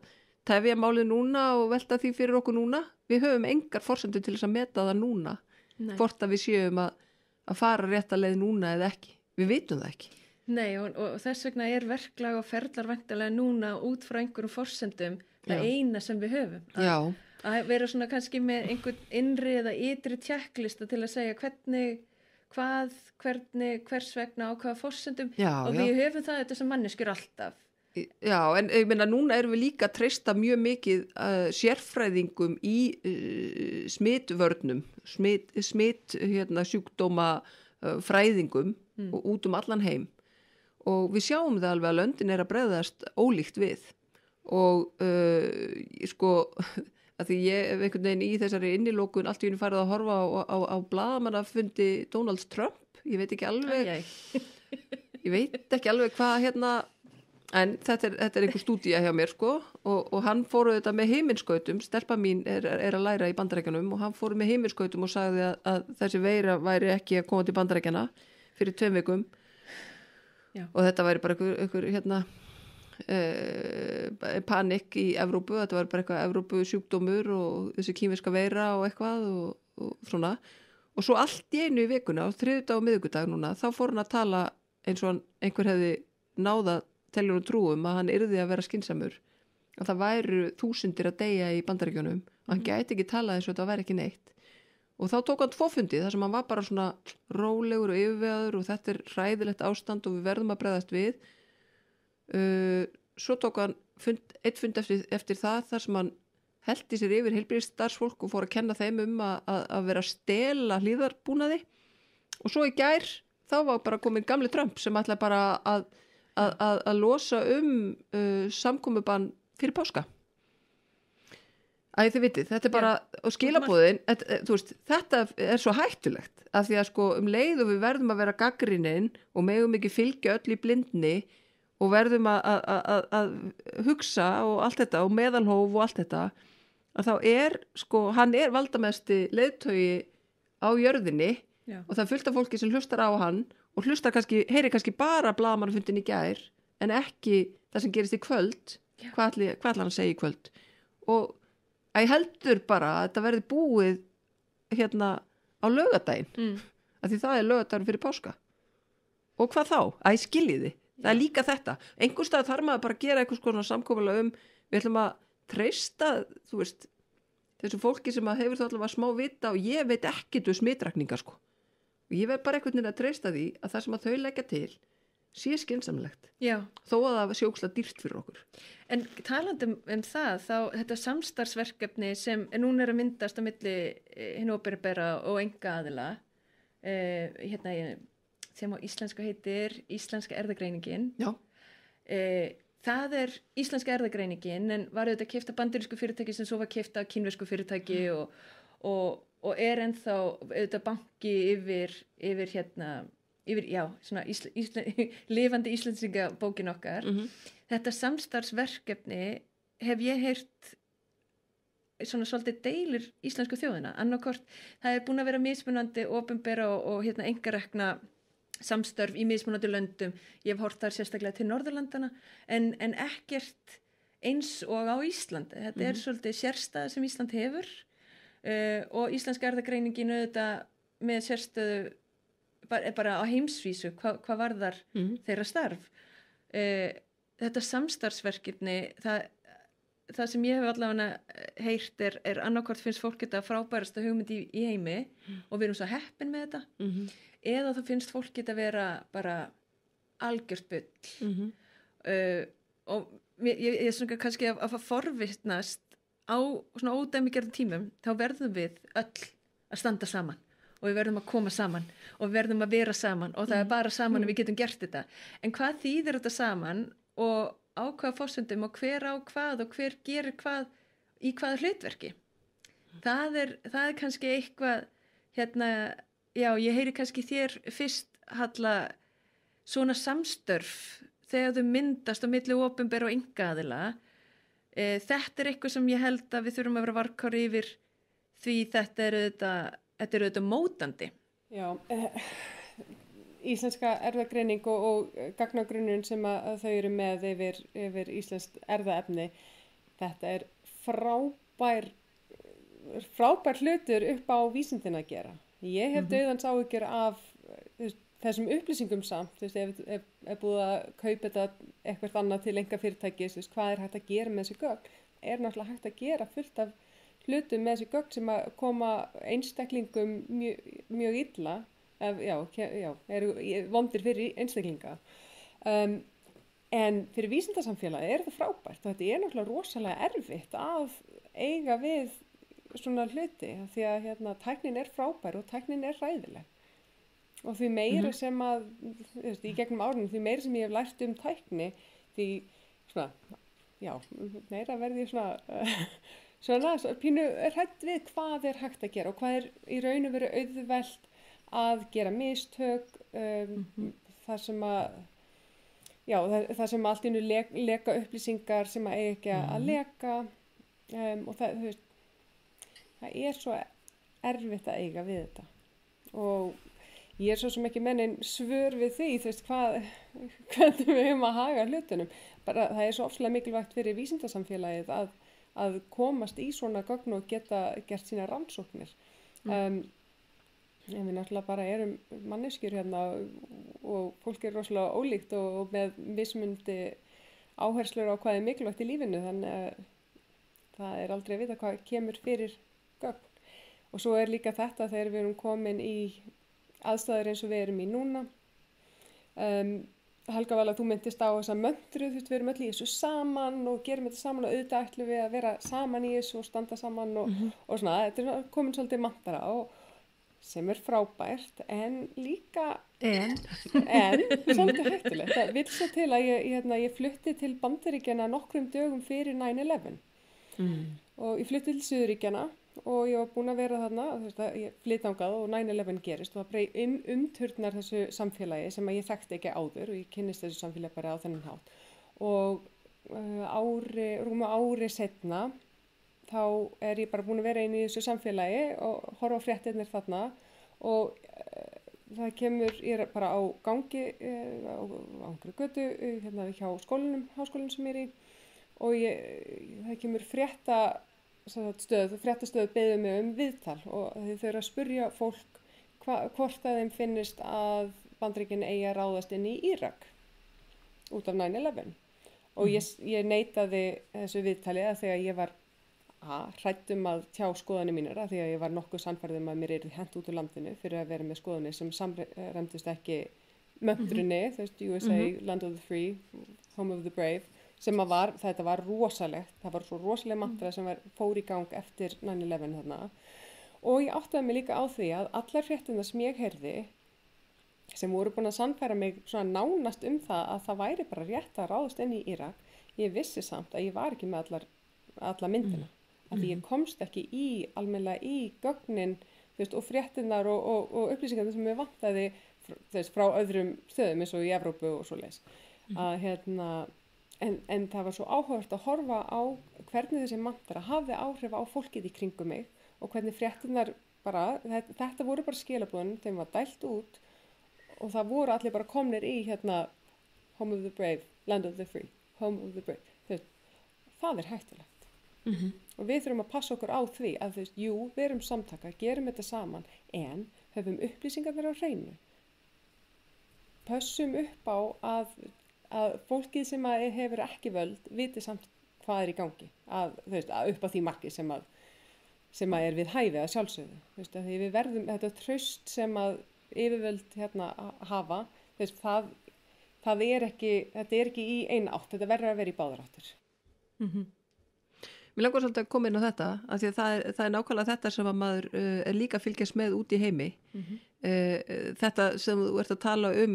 tefja málið núna og velta því fyrir okkur núna. Við höfum engar forsendur til þess að meta það núna, Nei. Hvort að við séum að, að fara rétt að leið núna eða ekki. Við vitum það ekki. Nei, og, og þess vegna er verklag og ferlar væntanlega núna út frá einhverjum forsendum það Já. Eina sem við höfum. Að, Já. Að vera svona kannski með einhvern innri eða ytri tjekklista til að segja hvernig, hvað, hvernig, hvers vegna á hvaða forsendum já, og við já. Höfum það þetta sem manneskjur alltaf. Já, en ég meina núna erum við líka að treysta mjög mikið uh, sérfræðingum í uh, smitvörnum, smit, smit hérna, sjúkdóma uh, fræðingum mm. og út um allan heim. Og við sjáum það alveg að löndin er að bregðast ólíkt við og uh, sko að því ég hef einhvern veginn í þessari innilokun allt í einu farið að horfa á, á, á blaðamannafundi Donald Trump, ég veit ekki alveg, Æ, ég veit ekki alveg hvað hérna, en þetta er, þetta er einhver stúdía hjá mér sko og, og hann fóruð þetta með heiminskautum, stelpa mín er, er að læra í Bandaríkjunum og hann fóruð með heiminskautum og sagði að, að þessi veira væri ekki að koma til Bandaríkjana fyrir tveim vikum. Já. Og þetta væri bara einhver, einhver hérna, eh, panik í Evrópu, þetta væri bara eitthvað Evrópu sjúkdómur og þessi kínverska veira og eitthvað og, og svona. Og svo allt í einu í vikuna, á þriðjudag og miðvikudag núna, þá fór hann að tala eins og hann, einhver hefði náða teljur og trúum að hann yrði að vera skynsamur. Að það væru þúsundir að deyja í Bandaríkjunum og hann gæti ekki talað eins og þetta væri ekki neitt. Og þá tók hann tvo fundi þar sem hann var bara svona rólegur og yfirvegaður og þetta er hræðilegt ástand og við verðum að bregðast við. Uh, svo tók hann fund, eitt fund eftir, eftir það þar sem hann heldi sér yfir heilbrigðisstarfsfólk og fór að kenna þeim um að, að, að vera að stela hlíðarbúnaði. Og svo í gær þá var bara komin gamli Trump sem ætlaði bara að, að, að, að losa um uh, samkomubann fyrir páska. Æ, þið vitið, þetta er bara, Já, og skilabóðin, þetta, veist, þetta er svo hættulegt, af því að sko um leið og við verðum að vera gagnrýnin og megum ekki fylgja öll í blindni og verðum að, að, að, að hugsa og allt þetta og meðalhóf og allt þetta, að þá er, sko, hann er valdamesti leiðtogi á jörðinni Já. Og það er fullt af fólki sem hlustar á hann og hlustar kannski, heyri kannski bara blaðamannafundin í gær, en ekki það sem gerist í kvöld, hvað ætli, hvað ætli hann segi í kvöld og að ég heldur bara að þetta verði búið hérna á laugardaginn, mm. að því það er laugardaginn fyrir páska. Og hvað þá? Að ég skilji því. Það er líka þetta. Einhvers staðar þarf maður bara að gera einhvers konar samkomulega um, við ætlum að treysta, þú veist, þessu fólki sem hefur þá allavega smá vita og ég veit ekki þau smitrakninga, sko. Og ég verð bara einhvern veginn að treysta því að það sem að þau leggja til sé skynsamlegt, Já. Þó að það sé ókslega dýrt fyrir okkur. En talandi um, um það, þá þetta samstarfsverkefni sem núna er að myndast á milli hinu opinbera og enga aðila, eh, hérna, sem á íslensku heitir Íslenska erfðagreiningin. Já. Eh, það er Íslenska erfðagreiningin, en var auðvitað keypt af bandarísku fyrirtæki sem svo var keypt af kínversku fyrirtæki mm. og, og, og er ennþá auðvitað banki yfir, yfir hérna, yfir, já, svona ísl, ísl, lifandi íslensinga bókin okkar. Mm-hmm. Þetta samstarfsverkefni hef ég heyrt svona svolítið deilir íslensku þjóðina. Annarkort, það er búin að vera mismunandi, opinbera og, og hérna einkarekna samstörf í mismunandi löndum. Ég hef hort þar sérstaklega til Norðurlandana, en, en ekkert eins og á Íslandi. Þetta mm-hmm. er svolítið sérstæða sem Ísland hefur uh, og Íslenska erfðagreiningin auðvitað með sérstöðu er bara á heimsvísu, hva, hvað varðar mm. þeirra starf. Uh, þetta samstarfsverkefni, það, það sem ég hef allavega heyrt er, er annarkvort finnst fólk þetta frábærasta hugmynd í, í heimi mm. og við erum svo heppin með þetta, mm-hmm. eða það finnst fólk þetta vera bara algjört bull. Mm-hmm. Uh, og ég, ég, ég svona kannski að, að forvitnast á svona ódæmigerðum tímum, þá verðum við öll að standa saman og við verðum að koma saman og við verðum að vera saman og það mm. er bara saman mm. og við getum gert þetta. En hvað þýðir þetta saman og á hvaða forsendum og hver á hvað og hver gerir hvað í hvaða hlutverki? Það er, það er kannski eitthvað, hérna, já, ég heyri kannski þér fyrst, Halla, svona samstörf þegar þau myndast á milli opinber og einkaaðila. E, þetta er eitthvað sem ég held að við þurfum að vera varkári yfir því þetta er auðvitað, þetta er auðvitað mótandi. Já, eh, Íslenska erfðagreining og, og gagnagrunnurinn sem að, að þau eru með yfir, yfir íslenskt erfðaefni, þetta er frábær frábær hlutur upp á vísindina að gera. Ég hef mm-hmm. dauðans áhyggjur af þessum upplýsingum samt, þú veist, ef, ef, ef búið að kaupa þetta eitthvað annað til einkafyrirtækis, þú veist, hvað er hægt að gera með þessi gögn? Er náttúrulega hægt að gera fullt af hlutum með þessi gögn sem að koma einstaklingum mjög, mjög illa, ef, já, já, eru vondir fyrir einstaklinga. Um, en fyrir vísindasamfélagi er þetta frábært og þetta er náttúrulega rosalega erfitt að eiga við svona hluti, því að hérna, tæknin er frábær og tæknin er ræðileg. Og því meira mm-hmm. sem að, þú veist, í gegnum árunum, því meira sem ég hef lært um tækni, því svona, já, meira verði svona, svona, svona pínu hrædd við hvað er hægt að gera og hvað er í raun og veru auðvelt að gera mistök, um, mm-hmm. þar sem að, já, þar, þar sem allt innu le, leka upplýsingar sem að eiga ekki mm-hmm. að leka um, og það, þú veist, það er svo erfitt að eiga við þetta. Og ég er svo sem ekki mennin svör við því, þú veist, hvað, hvernig við höfum að haga hlutunum. Bara það er svo ofslega mikilvægt fyrir vísindasamfélagið að, að komast í svona gögn og geta gert sína rannsóknir. Mm. Um, en við náttúrulega bara erum manneskjur hérna og fólk er rosalega ólíkt og, og með mismundi áherslur á hvað er mikilvægt í lífinu. Þannig að það er aldrei að vita hvað kemur fyrir gögn. Og svo er líka þetta þegar við erum komin í aðstæður eins og við erum í núna. Um, Helga Vala, þú myndist á þessa möntru, þú veist, við erum öll í þessu saman og gerum þetta saman og auðvitað ætlum við að vera saman í þessu og standa saman og, mm-hmm. og, og svona, þetta er komin svolítið mantara og sem er frábært, en líka, en, en svolítið hættulegt. Það vil svo til að ég, hérna, ég flutti til Bandaríkjana nokkrum dögum fyrir nine eleven mm. og ég flutti til Suðuríkjana og ég var búin að vera þarna, þú veist að ég flytt þangað og nine eleven gerist og það breyt um, umturnar þessu samfélagi sem að ég þekkti ekki áður og ég kynnist þessu samfélagi bara á þennan hátt. Og uh, ári, rúma ári setna, þá er ég bara búin að vera inn í þessu samfélagi og horfa á fréttirnar þarna og uh, það kemur, ég er bara á gangi, uh, á angri götu, uh, hérna hjá skólanum, háskólanum sem ég er í og ég, það kemur frétta stöð, fréttastöð beðið mig um viðtal og þau eru að spurja fólk hva, hvort að þeim finnist að Bandaríkin eigi að ráðast inn í Írak út af nine eleven og mm. ég, ég neitaði þessu viðtali að þegar ég var hrædd um að tjá skoðanir mínar að því að ég var nokkuð sannfærð um að mér yrði hent út úr landinu fyrir að vera með skoðanir sem samræmdust ekki möndrunni, mm-hmm. þú veist, U S A, mm-hmm. land of the free, home of the brave sem að var, þetta var rosalegt, það var svo rosaleg mantra sem var, fór í gang eftir nine eleven þarna. Og ég áttaði mig líka á því að allar fréttirnar sem ég heyrði, sem voru búin að sannfæra mig svona nánast um það að það væri bara rétt að ráðast inn í Írak, ég vissi samt að ég var ekki með allar, allar myndina. Mm. Því ég komst ekki í, almennilega í gögnin, þú veist, og fréttirnar og, og, og upplýsingarnar sem ég vantaði, þú veist, frá öðrum stöðum eins og í Evrópu og svoleiðis. Mm. Að hérna, En, en það var svo áhugavert að horfa á hvernig þessi mantra hafði áhrif á fólkið í kringum mig og hvernig fréttirnar bara, þetta, þetta voru bara skilaboðin, þeim var dælt út og það voru allir bara komnir í hérna home of the brave, land of the free, home of the brave. Þess, það er hættulegt. Mm-hmm. Og við þurfum að passa okkur á því að þess, jú, við erum samtaka, gerum þetta saman, en höfum upplýsingar verið á hreinu. Pössum upp á að að fólkið sem að hefur ekki völd viti samt hvað er í gangi að, þú veist, að upp á því marki sem að sem að er við hæfi að sjálfsögðu, þú veist, að því við verðum þetta traust sem að yfirvöld hérna hafa, þú veist, það, það er ekki, þetta er ekki í eina átt, þetta verður að vera í báðar áttir. Mm-hmm. Mér langar svolítið að koma inn á þetta, af því að það er, það er nákvæmlega þetta sem að maður uh, er líka að fylgjast með út í heimi. Mm-hmm. Uh, þetta sem þú ert að tala um,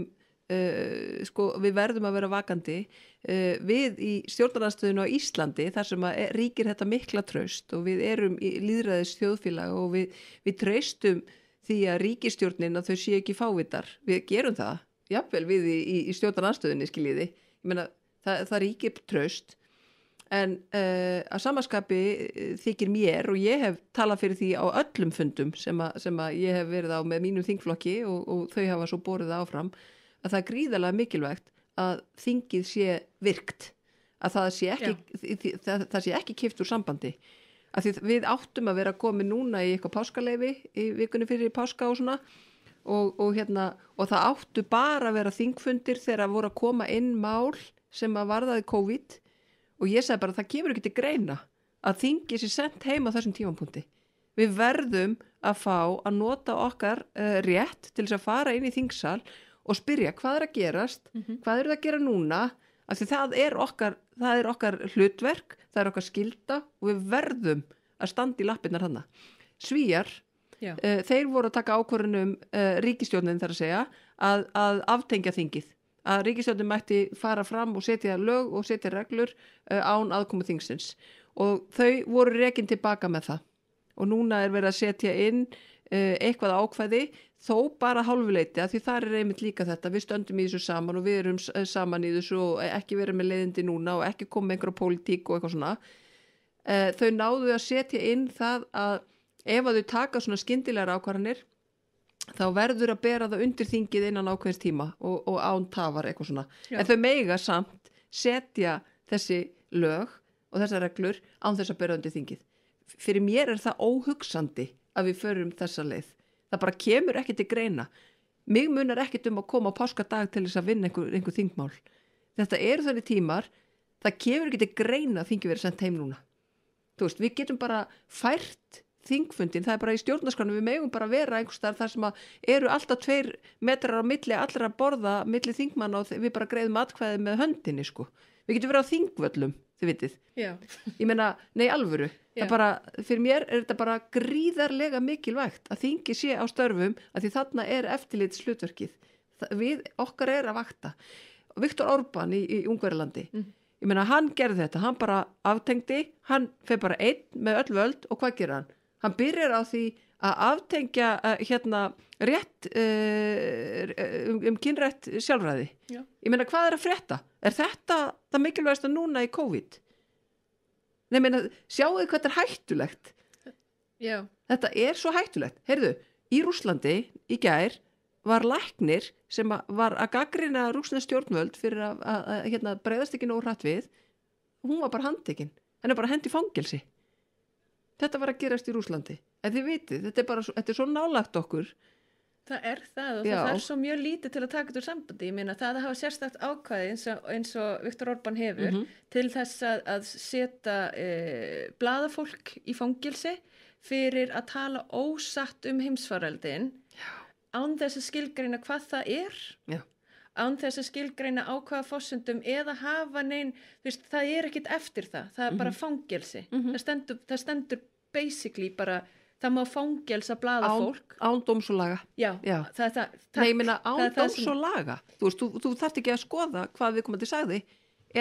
uh, sko, við verðum að vera vakandi. Uh, við í stjórnarandstöðunni á Íslandi, þar sem að er, ríkir þetta mikla traust og við erum í lýðræðis þjóðfélag og við, við traustum því að ríkisstjórnin að þau séu ekki fávitar. Við gerum það, jafnvel við í, í, í stjórnarandstöðunni, skiljiði. Ég meina, það, það ríkir traust. En uh, að samaskapi þykir mér og ég hef talað fyrir því á öllum fundum sem að, sem að ég hef verið á með mínum þingflokki og, og þau hafa svo borið áfram að það er gríðarlega mikilvægt að þingið sé virkt, að það sé ekki, þið, það, það sé ekki kippt úr sambandi. Að því við áttum að vera komin núna í eitthvað páskaleyfi í vikunni fyrir páska og svona og, og, hérna, og það áttu bara að vera þingfundir þegar voru að koma inn mál sem að varðaði COVID og ég sagði bara að það kemur ekki til greina að þingi sér sent heim á þessum tímapunkti. Við verðum að fá að nota okkar uh, rétt til þess að fara inn í þingsal og spyrja hvað er að gerast, mm-hmm. hvað er það að gera núna, af því það er, okkar, það er okkar hlutverk, það er okkar skylda og við verðum að standa í lappirnar hana. Svíjar, uh, þeir voru að taka ákvörðunum uh, ríkisstjórnin þar að segja að, að aftengja þingið. Að ríkisstjórnin mætti fara fram og setja lög og setja reglur uh, án aðkomu þingsins. Og þau voru rekin tilbaka með það. Og núna er verið að setja inn uh, eitthvað ákvæði, þó bara hálfuleiti, af því það er einmitt líka þetta. Við stöndum í þessu saman og við erum saman í þessu og ekki verið með leiðindi núna og ekki koma með einhverja pólitík og eitthvað svona. Uh, þau náðu að setja inn það að ef að þau taka svona skyndilegar ákvarðanir, þá verður að bera það undir þingið innan ákveðins tíma og, og án tafar eitthvað svona. Já. En þau mega samt setja þessi lög og þessar reglur án þess að bera undir þingið. Fyrir mér er það óhugsandi að við förum þessa leið. Það bara kemur ekki til greina. Mig munar ekkit um að koma á páskadag til þess að vinna einhver, einhver þingmál. Þetta eru þannig tímar, það kemur ekki til greina að þingið verið sent heim núna. Þú veist, við getum bara fært þingfundin, það er bara í stjórnarskránum, við megum bara vera einhvers staðar þar sem að eru alltaf tveir metrar á milli allra borða milli þingmann og við bara greiðum atkvæði með höndinni sko. Við getum verið á þingvöllum, þið vitið. Já. Ég meina, nei alvöru, Já. það bara, fyrir mér er þetta bara gríðarlega mikilvægt að þingi sé á störfum að því þarna er eftirlits hlutverkið. Við, okkar er að vakta. Viktor Orban í, í Ungverjalandi, mm. ég meina, hann gerði þetta, hann bara aftengdi, hann fer bara einn með öll völd og hvað gerir hann? Hann byrjar á því að aftengja uh, hérna rétt uh, um, um kynrætt sjálfræði. Já. Ég meina, hvað er að frétta? Er þetta það mikilvægasta núna í COVID? Nei, meina, sjáu þið hvað þetta er hættulegt. Já. Þetta er svo hættulegt. Heyrðu, í Rússlandi í gær var læknir sem að, var að gaggrina rússnesk stjórnvöld fyrir að, að, að hérna, bregðast ekki nógu hratt við. Hún var bara handtekin. Henni var bara hendi fangelsi. Þetta var að gerast í Rússlandi. En þið vitið, þetta er bara, þetta er svo nálagt okkur. Það er það og Já. það er svo mjög lítið til að taka þetta úr sambandi. Ég meina það að hafa sérstakt ákvæði eins og, eins og Viktor Orban hefur mm-hmm. til þess að, að setja e, blaðafólk í fangelsi fyrir að tala ósatt um heimsfaraldinn án þess að skilgreina hvað það er. Já. Án þess að skilgreina ákvaða forsendum eða hafa neinn, þú veist, það er ekkit eftir það, það er mm-hmm. bara fangelsi. Mm-hmm. Það, stendur, það stendur basically bara, það má fangelsa blaða án, fólk. Án dóms og laga. Já, Já. það er það. Takk, Nei, ég meina án það, dóms og laga. Þú veist, þú, þú þarft ekki að skoða hvað við komandi sagði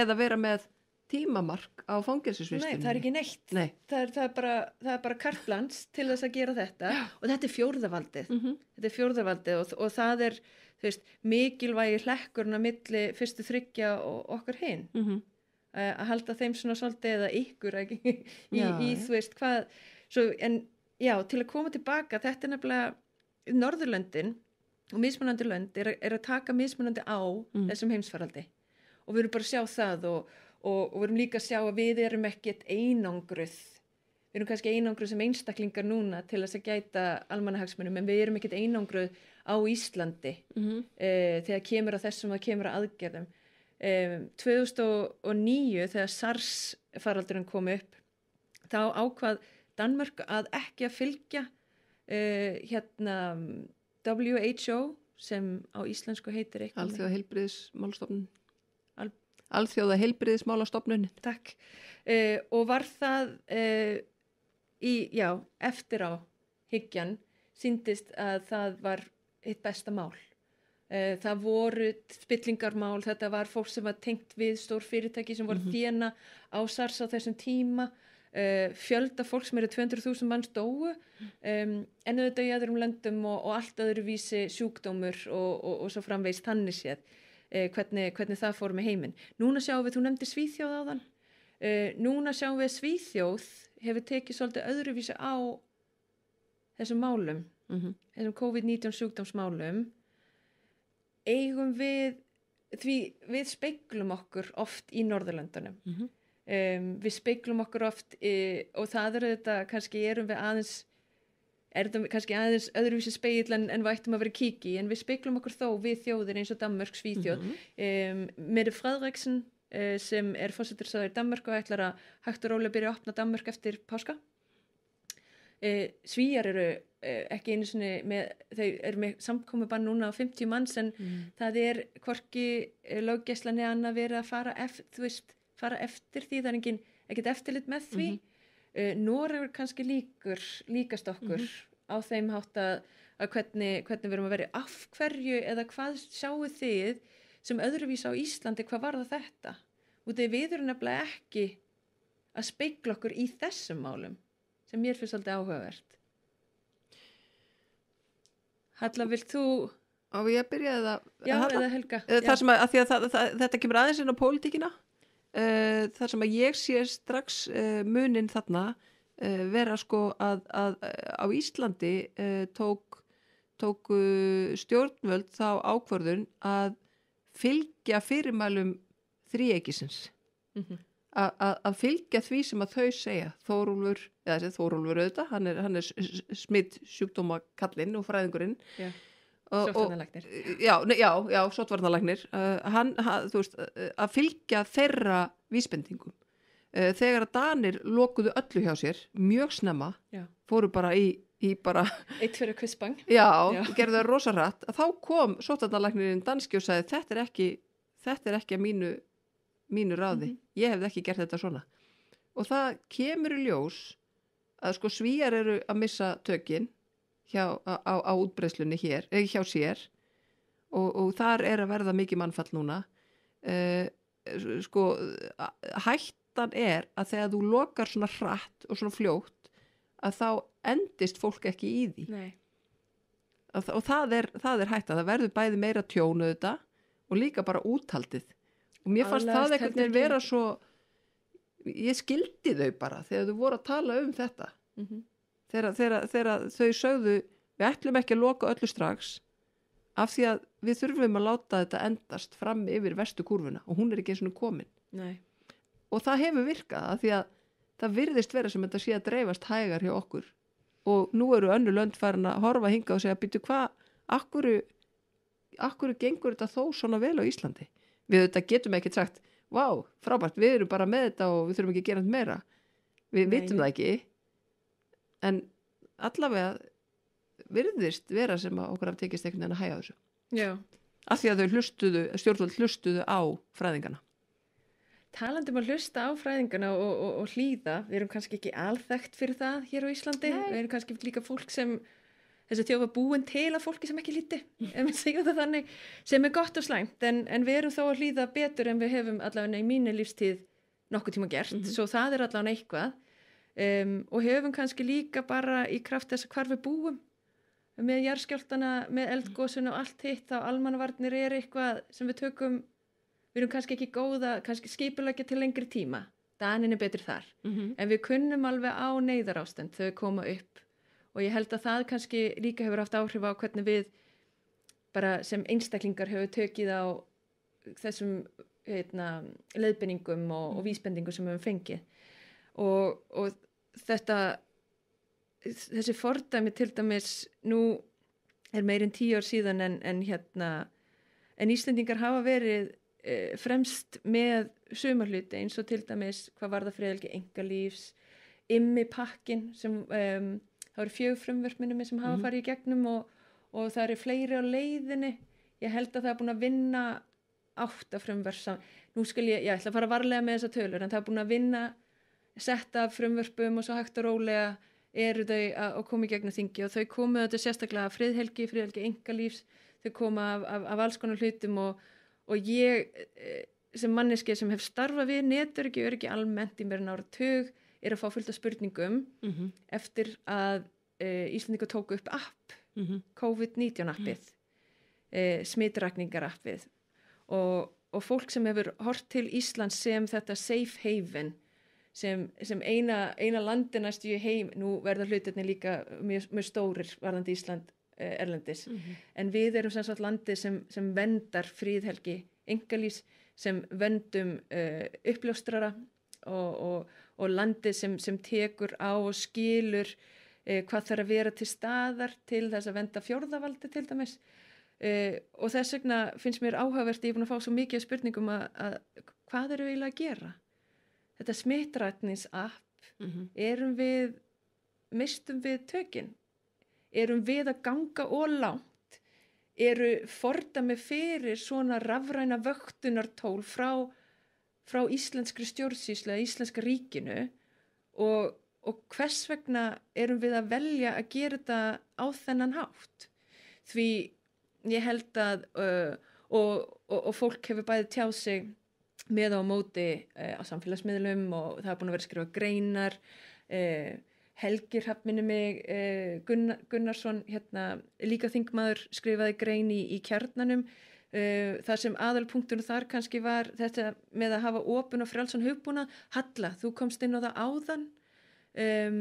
eða vera með tímamark á fangelsisvistunni. Nei, það er ekki neitt. Nei. Það er, það er bara, bara kartblans til þess að gera þetta Já. og þetta er fjórðavaldið. Mm-hmm. Þetta er fjórðavaldið og, og það er þú veist, mikilvægi hlekkurinn á milli fyrstu þryggja og okkar hinn mm-hmm. uh, að halda þeim svona svolítið eða ykkur ekki, í, já, í þú veist hvað svo, en já, til að koma tilbaka þetta er nefnilega Norðurlöndin og mismunandi lönd er, er að taka mismunandi á mm. þessum heimsfaraldi og við erum bara að sjá það og, og, og við erum líka að sjá að við erum ekkert einangruð við erum kannski einangruð sem einstaklingar núna til þess að gæta almannahagsmunum en við erum ekkert einangruð á Íslandi mm-hmm. uh, þegar kemur að þessum að kemur að aðgerðum. Um, tvö þúsund og níu þegar SARS faraldurinn kom upp, þá ákvað Danmörk að ekki að fylgja uh, hérna W H O sem á íslensku heitir eitthvað. Alþjóða heilbrigðismálastofnun. Al- Alþjóða heilbrigðismálastofnunin. Takk. Uh, og var það uh, í, já, eftir á hyggjan síndist að það var eitt besta mál. Uh, það voru spillingarmál, þetta var fólk sem var tengt við stór fyrirtæki sem voru mm-hmm. þjena á SARS á þessum tíma. Uh, fjölda fólk sem eru tvö hundruð þúsund manns dóu um, en auðvitað í öðrum löndum og, og allt öðruvísi sjúkdómur og, og, og svo framvegis þannig séð uh, hvernig, hvernig það fór með heiminn. Núna sjáum við, þú nefndir Svíþjóð áðan, uh, núna sjáum við að Svíþjóð hefur tekið svolítið öðruvísi á þessum málum, mm-hmm. þessum covid nítján sjúkdómsmálum. Eigum við, því við speglum okkur oft í Norðurlöndunum. Mm-hmm. Um, við speglum okkur oft e, og það eru þetta, kannski erum við aðeins er þetta kannski aðeins öðruvísi spegil en, en við ættum að vera kíki, en við speglum okkur þó við þjóðir eins og Danmörk, Svíþjóð mm-hmm. um, með Fredriksen uh, sem er forsætisráðherra í Danmörk og ætlar að hægt og rólega byrja að opna Danmörk eftir páska. uh, Svíjar eru uh, ekki einu sinni með, þau eru með samkomubann núna á fimmtíu manns en mm. það er hvorki uh, löggæslan eða annað verið að fara eftir, þú veist fara eftir því, það er engin, ekkert eftirlit með því. Mm-hmm. Uh, Noregur kannski líkur, líkast okkur mm-hmm. á þeim hátt að, að hvernig, hvernig við erum að vera. Af hverju eða hvað sjáu þið sem öðruvís á Íslandi, hvað var það þetta? Útið við erum nefnilega ekki að speikla okkur í þessum málum, sem mér finnst svolítið áhugavert. Halla, vilt þú... Á ég að byrja eða... Já, Halla, eða Helga. Eða það sem að, að, að, að, að þetta kemur aðeins inn á pólitíkina. Uh, þar sem að ég sé strax uh, munin þarna uh, vera sko að, að, að á Íslandi uh, tók, tók uh, stjórnvöld þá ákvörðun að fylgja fyrirmælum þríeikisins, mm-hmm. að fylgja því sem að þau segja. Þórólfur, eða þessi Þórólfur auðvitað, hann er, hann er smitt sjúkdómakallinn og fræðingurinn. Yeah. Sóttvarnalagnir. Já, já, já, sóttvarnalagnir. Uh, hann, hann, þú veist, að fylgja þeirra vísbendingum. Uh, þegar að Danir lokuðu öllu hjá sér, mjög snemma, já. Fóru bara í, í bara... Eitt fyrir kvistbang. Já, já. Gerðu það rosa hratt. Þá kom sóttvarnalagnirinn danski og sagði, þetta er ekki, þetta er ekki að mínu, mínu ráði. Mm-hmm. Ég hefði ekki gert þetta svona. Og það kemur í ljós að sko Svíjar eru að missa tökin hjá á, á, á útbreiðslunni hér eh, hjá sér og, og þar er að verða mikið mannfall núna. Eh, sko hættan er að þegar þú lokar svona hratt og svona fljótt að þá endist fólk ekki í því. Nei. Að, og það er, það er hættan, það verður bæði meira tjónu þetta og líka bara úthaldið. Og mér fannst Alla, það einhvern veginn vera svo, ég skildi þau bara þegar þú voru að tala um þetta. Mhm. Þegar, þegar, þegar þau sögðu, við ætlum ekki að loka öllu strax af því að við þurfum að láta þetta endast fram yfir verstu kúrfuna og hún er ekki eins og komin. Nei. Og það hefur virkað af því að það virðist vera sem þetta sé að dreifast hægar hjá okkur og nú eru önnur lönd farin að horfa hingað og segja, býtu hvað, akkur, akkur gengur þetta þó svona vel á Íslandi? Við þetta getum ekki sagt, vá, frábært, við erum bara með þetta og við þurfum ekki að gera þetta meira. Við Nei. Vitum það ekki. En allavega virðist vera sem að okkur af tekist einhvern veginn að hæja þessu. Já. Af því að þau hlustuðu, stjórnvöld hlustuðu á fræðingana. Talandi um að hlusta á fræðingana og, og, og hlýða, við erum kannski ekki alþekkt fyrir það hér á Íslandi. Nei. Við erum kannski líka fólk sem, þessi þjóð var búin til að fólki sem ekki hlýddi, ef við segjum það þannig, sem er gott og slæmt. En, en við erum þó að hlýða betur en við hefum allavega í mínu lífstíð nokkuð tíma gert, mm-hmm. svo það er allavega eitthvað. Um, og hefum kannski líka bara í kraft þess að hvar við búum með jarðskjálftana, með eldgosuna og allt hitt þá almannavarnir er eitthvað sem við tökum, við erum kannski ekki góða, kannski skipuleggja til lengri tíma, Danin er betur þar mm-hmm. en við kunnum alveg á neyðarástand þau koma upp og ég held að það kannski líka hefur haft áhrif á hvernig við bara sem einstaklingar hefur tökið á þessum heitna, leiðbeiningum og, mm. og vísbendingum sem við hefum fengið og, og þetta þessi fordæmi til dæmis nú er meir en tíu ár síðan en, en hérna en Íslendingar hafa verið e, fremst með sumarhluti eins og til dæmis hvað var það friðhelgi einkalífs, immi pakkin sem um, það eru fjögur frumvörpminni sem hafa farið í gegnum og, og það eru fleiri á leiðinni. Ég held að það er búin að vinna átta frumvörp saman. Nú skil ég, ég ætla að fara varlega með þessa tölur, en það er búin að vinna, setta frumvörpum og svo hægt og rólega eru þau að, að koma í gegnum þingi og þau komu þetta sérstaklega af friðhelgi, friðhelgi einkalífs, þau koma af, af, af alls konar hlutum og, og ég sem manneskja sem hef starfað við netöryggi og öryggi almennt í mér en áratug er að fá fullt af spurningum mm-hmm. eftir að e, Íslendingar tóku upp app, mm-hmm. covid nítján appið, mm-hmm. e, smitrakningar appið og, og fólk sem hefur hort til Ísland sem þetta safe haven, sem, sem eina, eina landinast í heim, nú verða hlutinni líka mjög, mjög stórir varðandi Ísland e, erlendis, mm-hmm. en við erum sem sagt landið sem, sem vendar friðhelgi einkalífs, sem vendum uh, uppljóstrara og, og, og landi sem, sem tekur á og skilur uh, hvað þarf að vera til staðar til þess að venda fjórðavaldi til dæmis. Uh, og þess vegna finnst mér áhugavert, ég er búin að fá svo mikið spurningum að, að hvað erum við eiginlega að gera? Þetta smitrætnings app, mm-hmm. erum við, mistum við tökin? Erum við að ganga of langt? Eru fordæmi fyrir svona rafræna vöktunartól frá, frá íslenskri stjórnsýslu, íslenska ríkinu og, og hvers vegna erum við að velja að gera þetta á þennan hátt? Því ég held að, uh, og, og, og fólk hefur bæði tjáð sig með á móti uh, á samfélagsmiðlum og það er búin að vera skrifa greinar, uh, Helgi Hrafn mig, eh, Gunnar, Gunnarsson, hérna, líka þingmaður skrifaði grein í, í kjarnanum. Eh, þar sem aðalpunktunum þar kannski var þetta með að hafa opun og frjálsan hugbúna. Halla, þú komst inn á það áðan. Um,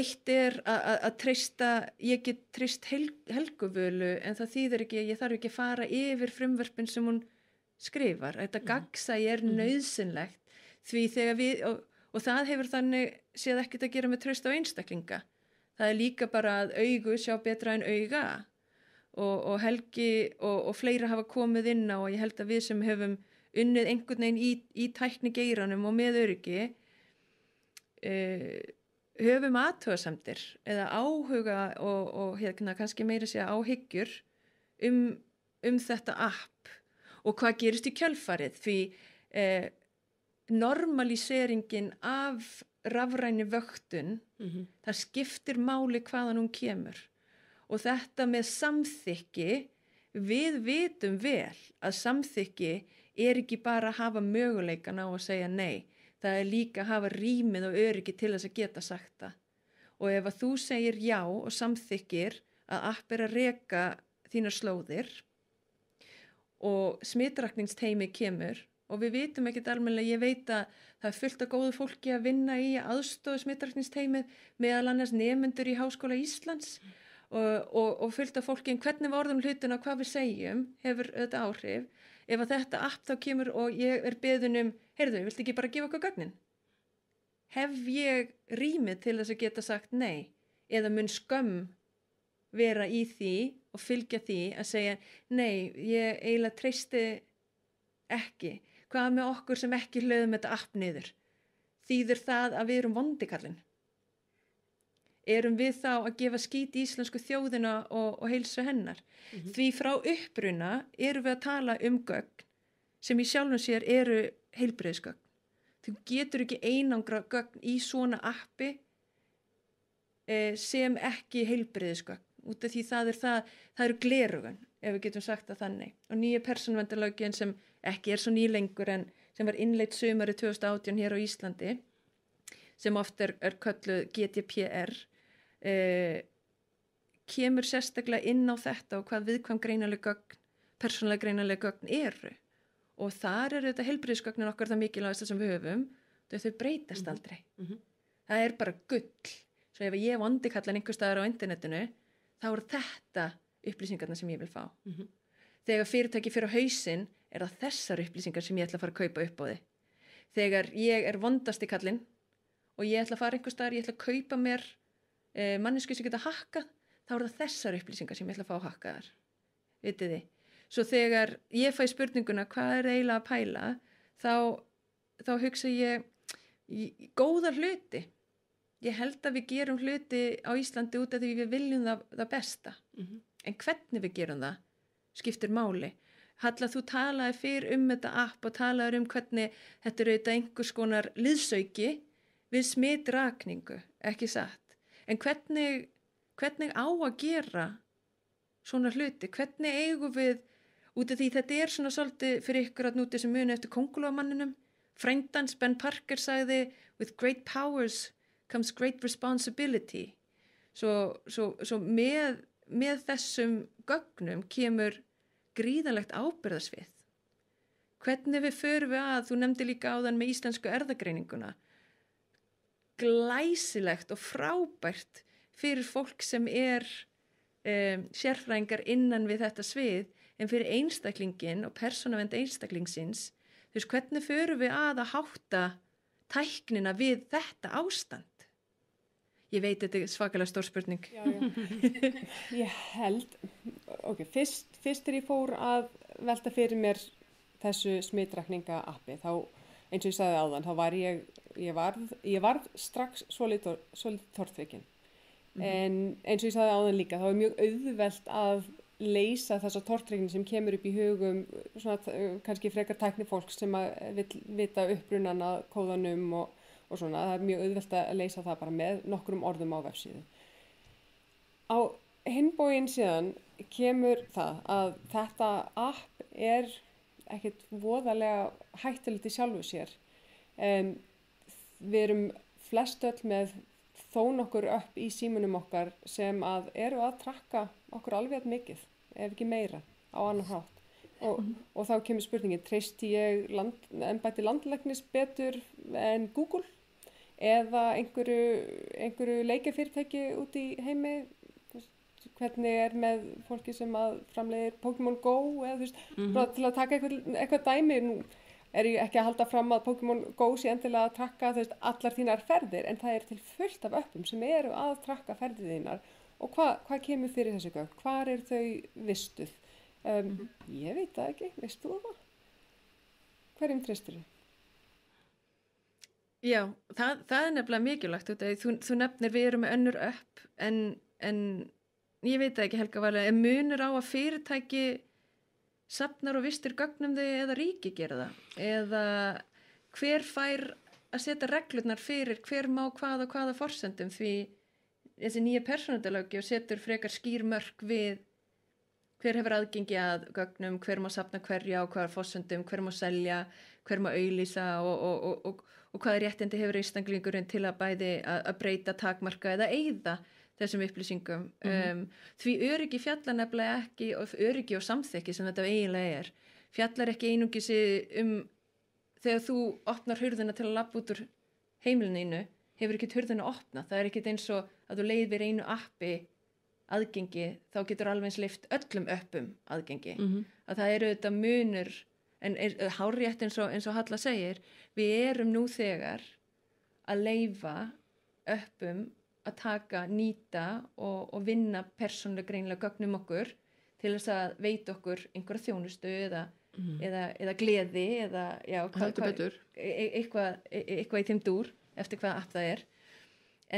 eitt er að treysta, ég get treyst hel, helguvölu en það þýðir ekki, ég þarf ekki að fara yfir frumvörpin sem hún skrifar. Þetta mm. gagsa ég er mm. nauðsynlegt því þegar við... Og, Og það hefur þannig séð ekkert að gera með traust á einstaklinga. Það er líka bara að augu sjá betra en auga og, og Helgi og, og fleira hafa komið inn á og ég held að við sem höfum unnið einhvern veginn í, í tækni geiranum og með öryggi uh, höfum aðhugasemdir eða áhuga og, og hérna, kannski meira segja áhyggjur um, um þetta app og hvað gerist í kjölfarið því uh, normaliseringen af rafræni vöktun, mm-hmm. það skiptir máli hvaðan hún kemur. Og þetta með samþykki, við vitum vel að samþykki er ekki bara að hafa möguleikan á að segja nei. Það er líka að hafa rýmið og öryggi til þess að geta sagt það. Og ef að þú segir já og samþykkir að app er að reka þínar slóðir og smitrakningsteimi kemur, og við vitum ekkert almennilega, ég veit að það er fullt af góðu fólki að vinna í aðstoð smitrakningsteimið meðal annars nemendur í Háskóla Íslands mm. og, og, og fullt af fólki en hvernig við orðum hlutina og hvað við segjum hefur þetta áhrif. Ef að þetta app þá kemur og ég er beðin um, heyrðu, viltu ekki bara gefa okkur gögnin? Hef ég rýmið til þess að geta sagt nei eða mun skömm vera í því og fylgja því að segja nei, ég eiginlega treysti ekki. Hvað með okkur sem ekki hlöðum þetta app niður? Þýðir það að við erum vondikallin? Erum við þá að gefa skít í íslensku þjóðina og, og heilsu hennar? Mm-hmm. Því frá uppruna erum við að tala um gögn sem í sjálfum sér eru heilbrigðisgögn. Þú getur ekki einangra gögn í svona appi eh, sem ekki heilbrigðisgögn. Út af því það er það, það eru glerugun, ef við getum sagt að þannig. Og nýja persónuverndarlöggjöfin sem ekki er svo ný lengur en sem var innleidd sumarið tvö þúsund og átján hér á Íslandi, sem oft er, er kölluð G D P R, eh, kemur sérstaklega inn á þetta og hvað viðkvæm greinaleg gögn, persónulega greinaleg gögn eru. Og þar eru þetta heilbrigðisgögnin okkar það mikilvægasta sem við höfum, þau, þau breytast aldrei. Mm-hmm. Það er bara gull. Svo ef ég vondikallan einhver staðar á internetinu, þá eru þetta upplýsingarna sem ég vil fá. Mm-hmm. Þegar fyrirtæki fyrir á hausinn er það þessar upplýsingar sem ég ætla að fara að kaupa upp á því. Þegar ég er vondast í kallinn og ég ætla að fara einhver staðar, ég ætla að kaupa mér eh, mannesku sem geta hakkað, þá eru það þessar upplýsingar sem ég ætla að fá að hakka þar. Vitið þið? Svo þegar ég fæ spurninguna hvað er eiginlega að pæla, þá, þá hugsa ég, ég góða hluti. Ég held að við gerum hluti á Íslandi út af því við viljum það, það besta. Mm-hmm. En hvernig við gerum það skiptir máli. Halla, þú talaði fyrr um þetta app og talaði um hvernig þetta er auðvitað einhvers konar liðsauki við smitrakningu, ekki satt. En hvernig, hvernig á að gera svona hluti? Hvernig eigum við, út af því þetta er svona svolítið fyrir ykkur að núti sem muni eftir kóngulómanninum, frændans Ben Parker sagði, with great powers comes great responsibility. Svo, svo, svo með, með þessum gögnum kemur gríðanlegt ábyrðasvið. Hvernig við förum við að, þú nefndi líka áðan með íslensku erfðagreininguna, glæsilegt og frábært fyrir fólk sem er um, sérfræðingar innan við þetta svið, en fyrir einstaklingin og persónavend einstaklingsins, þú veist, hvernig förum við að að hátta tæknina við þetta ástand? Ég veit, þetta er svakalega stór spurning. Já, já. Ég held, ok, fyrst, fyrst er ég fór að velta fyrir mér þessu smitrakninga appi. Þá, eins og ég sagði áðan, þá var ég, ég varð, ég varð strax svolítið torþrygin. Mm-hmm. En eins og ég sagði áðan líka, þá er mjög auðvelt að leysa þessa torþrygin sem kemur upp í hugum, svona, kannski frekar tækni fólk sem að vill vita upprunan að kóðanum og og svona, það er mjög auðvelt að leysa það bara með nokkrum orðum á vefsíðu. Á hinbóginn síðan kemur það að þetta app er ekkert voðalega hættulegt í sjálfu sér. Um, við erum flest öll með þó nokkur upp í símunum okkar sem að eru að trakka okkur alveg mikið, ef ekki meira, á annan hátt. Og, og þá kemur spurningin, treysti ég land, embætti landlæknis betur en Google eða einhverju, einhverju leikjafyrirtæki út í heimi, hvernig er með fólki sem að framleiðir Pokémon Go eða þú veist, mm-hmm. til að taka eitthvað, eitthvað dæmi. Nú er ég ekki að halda fram að Pokémon Go sé endilega að trakka þú veist, allar þínar ferðir, en það er til fullt af öppum sem eru að trakka ferðir þínar og hva, hvað kemur fyrir þessu gögn, hvar er þau vistuð? Um, mm-hmm. Ég veit það ekki, veist þú það? Hverjum treystir þið? Já, það, það er nefnilega mikilvægt út að þú, þú nefnir við erum með önnur upp en, en ég veit það ekki Helga Vala, er munur á að fyrirtæki safnar og vistir gögnum þig eða ríki gera það? Eða hver fær að setja reglurnar fyrir, hver má hvað og hvaða forsendum því þessi nýja persónundalöki og setur frekar skýrmörk við hver hefur aðgengi að gögnum, hver má safna hverja og hvaða forsendum, hver má selja, hver má auglýsa og, og, og, og, og hvaða réttindi hefur einstaklingurinn til að bæði að, að breyta takmarka eða eyða þessum upplýsingum. Mm-hmm. Um, því öryggi fjallar nefnilega ekki, og öryggi og samþykki sem þetta eiginlega er, fjallar ekki einungis um þegar þú opnar hurðina til að labba út úr heimilinu, hefur ekki hurðina að opna. Það er ekki eins og að þú leiðir einu appi aðgengi, þá getur alveg eins leyft öllum öppum aðgengi. Mm-hmm. Að það eru auðvitað munur, en hárétt eins og, eins og Halla segir, við erum nú þegar að leyfa öppum að taka, nýta og, og vinna persónulega greinlega gögnum okkur til þess að veita okkur einhverja þjónustu eða, mm-hmm. eða, eða gleði eða já, hva, hva, e- eitthvað, e- eitthvað í þeim dúr eftir hvað app það er.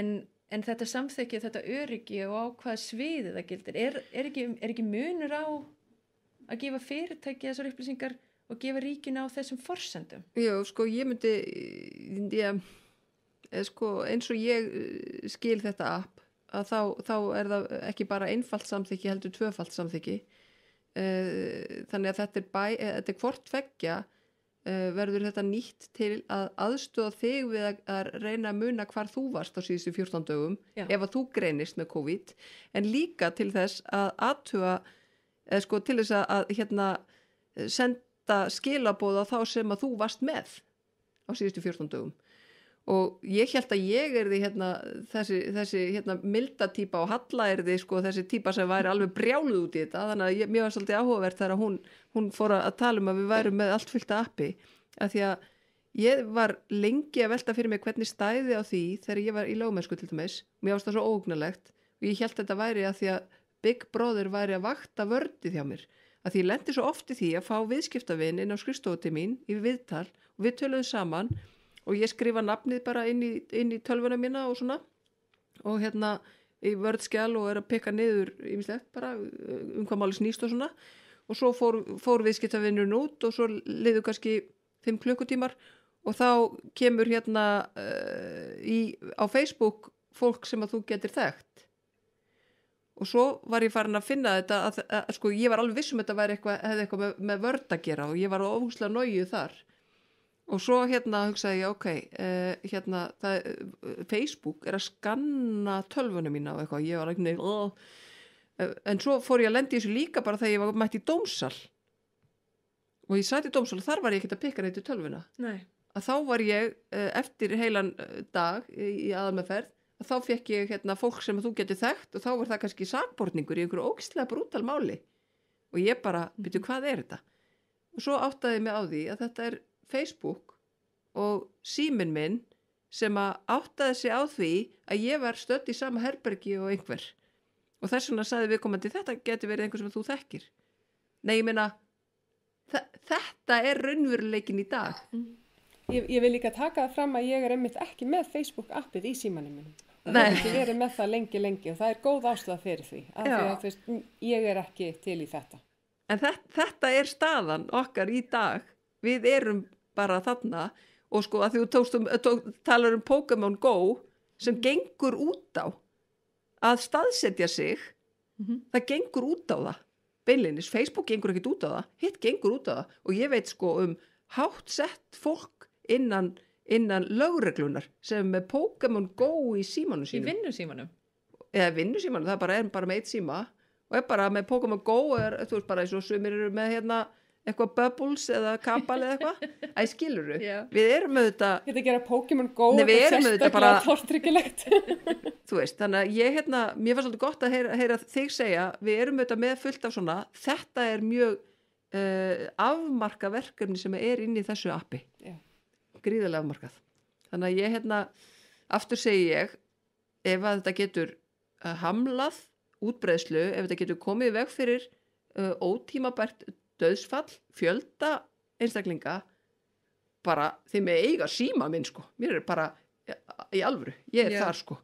En En þetta samþykki, þetta öryggi og á hvað sviði það gildir, er, er, ekki, er ekki munur á að gefa fyrirtæki þessar upplýsingar og gefa ríkinu á þessum forsendum? Já, sko, ég myndi, ég, sko, eins og ég skil þetta app, að þá, þá er það ekki bara einfalt samþykki, heldur tvöfalt samþykki. Þannig að þetta er, bæ, þetta er hvort tveggja, verður þetta nýtt til að aðstoða þig við að reyna að muna hvar þú varst á síðustu fjórtán dögum Já. Ef að þú greinist með COVID, en líka til þess að athuga, eða sko til þess að hérna, senda skilaboð á þá sem að þú varst með á síðustu fjórtán dögum. Og ég held að ég er því hérna, þessi, þessi hérna, milda típa og Halla er því sko, þessi típa sem væri alveg brjáluð út í þetta. Þannig að ég, mér var svolítið áhugavert þegar hún, hún fór að tala um að við værum með allt fullt af appi. Af því að ég var lengi að velta fyrir mig hvernig stæði á því þegar ég var í lögmennsku til dæmis. Mér varst það svo ógnalegt og ég held að þetta væri að því að Big Brother væri að vakta vördi þjá mér. Af því ég lendi svo oft í því að fá viðskiptavin inn á skrifstofu mín í viðtal og við töluðum saman. Og ég skrifa nafnið bara inn í, inn í tölvuna mína og svona, og hérna í vörðskjál og er að pikka niður ýmislegt bara um hvað máli snýst og svona. og svo fór, fór viðskiptavinurinn út og svo liðu kannski fimm klukkutímar og þá kemur hérna uh, í, á Facebook fólk sem að þú getur þekkt. Og svo var ég farin að finna þetta, að, að, að, sko ég var alveg viss um þetta væri eitthvað, hefði eitthvað með, með vörd að gera og ég var óhúslega nóju þar. Og svo hérna hugsaði ég, ok, uh, hérna, það, Facebook er að skanna tölvunum mína og eitthvað, ég var ekki nefn, oh. En svo fór ég að lendi þessu líka bara þegar ég var mætt í dómsal. Og ég sætt í dómsal og þar var ég ekkert að pikka neitt í tölvuna. Nei. Að þá var ég, uh, eftir heilan dag í aðalmeðferð, að þá fekk ég hérna fólk sem þú getur þekkt og þá var það kannski sakborningur í einhverju ógeðslega brútal máli. Og ég bara, veitu, hvað er þetta? Og svo áttaði mig á því að þetta er Facebook og síminn minn sem að áttaði sig á því að ég var stödd í sama herbergi og einhver. Og þess vegna sagði við komandi, þetta geti verið einhver sem þú þekkir. Nei, ég meina, þetta er raunveruleikin í dag. Mm. Ég, ég vil líka taka það fram að ég er einmitt ekki með Facebook appið í símanum minn. Nei. Ég hef verið með það lengi, lengi og það er góð ástæða fyrir því. Af því að veist, ég er ekki til í þetta. En þetta, þetta er staðan okkar í dag. Við erum bara þarna og sko að því þú tók, talar um Pokémon Go sem gengur út á að staðsetja sig, mm-hmm. það gengur út á það. Beinleinis, Facebook gengur ekkert út á það, hitt gengur út á það og ég veit sko um hátt sett fólk innan, innan lögreglunar sem með Pokémon Go í símanum sínum. Í vinnusímanum? Eða vinnusímanum, það bara er bara með eitt síma og er bara með Pokémon Go, er, þú veist bara eins og sumir eru með hérna eitthvað bubbles eða kabal eða eitthvað. Æ, skilur þú? Yeah. Við erum með þetta... Þetta gera Pokémon Go og þetta bara... tortryggilegt. Þú veist, þannig að ég hérna, mér var svolítið gott að heyra, heyra þig segja, við erum með þetta með fullt af svona, þetta er mjög uh, afmarka verkefni sem er inn í þessu appi. Yeah. Gríðarlega afmarkað. Þannig að ég hérna, aftur segi ég, ef að þetta getur hamlað útbreiðslu, ef þetta getur komið veg fyrir uh, ótímabært döðsfall, fjölda einstaklinga, bara þeim er eiga síma minn sko, mér er bara í alvöru, ég er Já. Þar sko.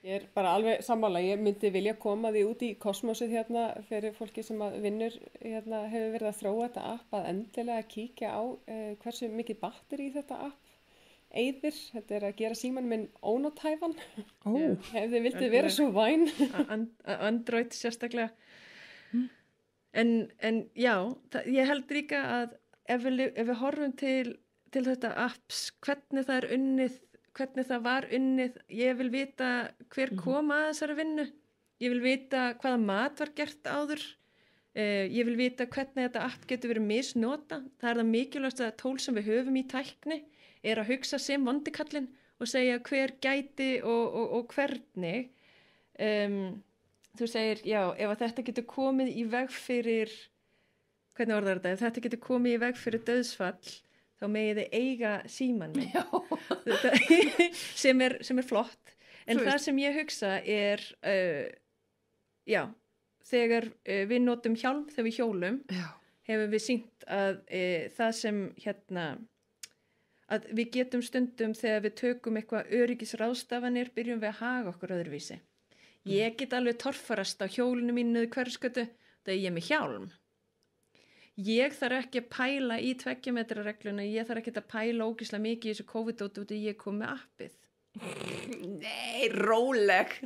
Ég er bara alveg sammála, ég myndi vilja koma því út í kosmosið hérna fyrir fólki sem að vinnur hérna hefur verið að þróa þetta app að endilega kíkja á eh, hversu mikið batteri í þetta app eyðir, þetta er að gera síman minn ónotæfan, oh. ef þið vildi vera svo væn. Android sérstaklega. En, en já, það, ég held líka að ef við, ef við horfum til, til þetta apps, hvernig það er unnið, hvernig það var unnið, ég vil vita hver kom að þessari vinnu, ég vil vita hvaða mat var gert áður, eh, ég vil vita hvernig þetta app getur verið misnota, það er það mikilvægasta tól sem við höfum í tækni, er að hugsa sem vondikallinn og segja hver gæti og, og, og hvernig. Um, Þú segir, já, ef þetta getur komið í veg fyrir, hvernig orðar þetta, ef þetta getur komið í veg fyrir döðsfall, þá megið þið eiga síman. Já. sem, er, sem er flott. En Þú það veist. Sem ég hugsa er, uh, já, þegar uh, við notum hjálm, þegar við hjólum, já. Hefum við sýnt að uh, það sem, hérna, að við getum stundum þegar við tökum eitthvað öryggisráðstafanir, byrjum við að haga okkur öðruvísi. Ég get alveg torfarast á hjólinu mínu hverskötu, það er ég með hjálm. Ég þarf ekki að pæla í tveggja metra regluna, ég þarf ekki að pæla ógeðslega mikið í þessu COVID-dóti út í ég kom með appið. Nei, róleg.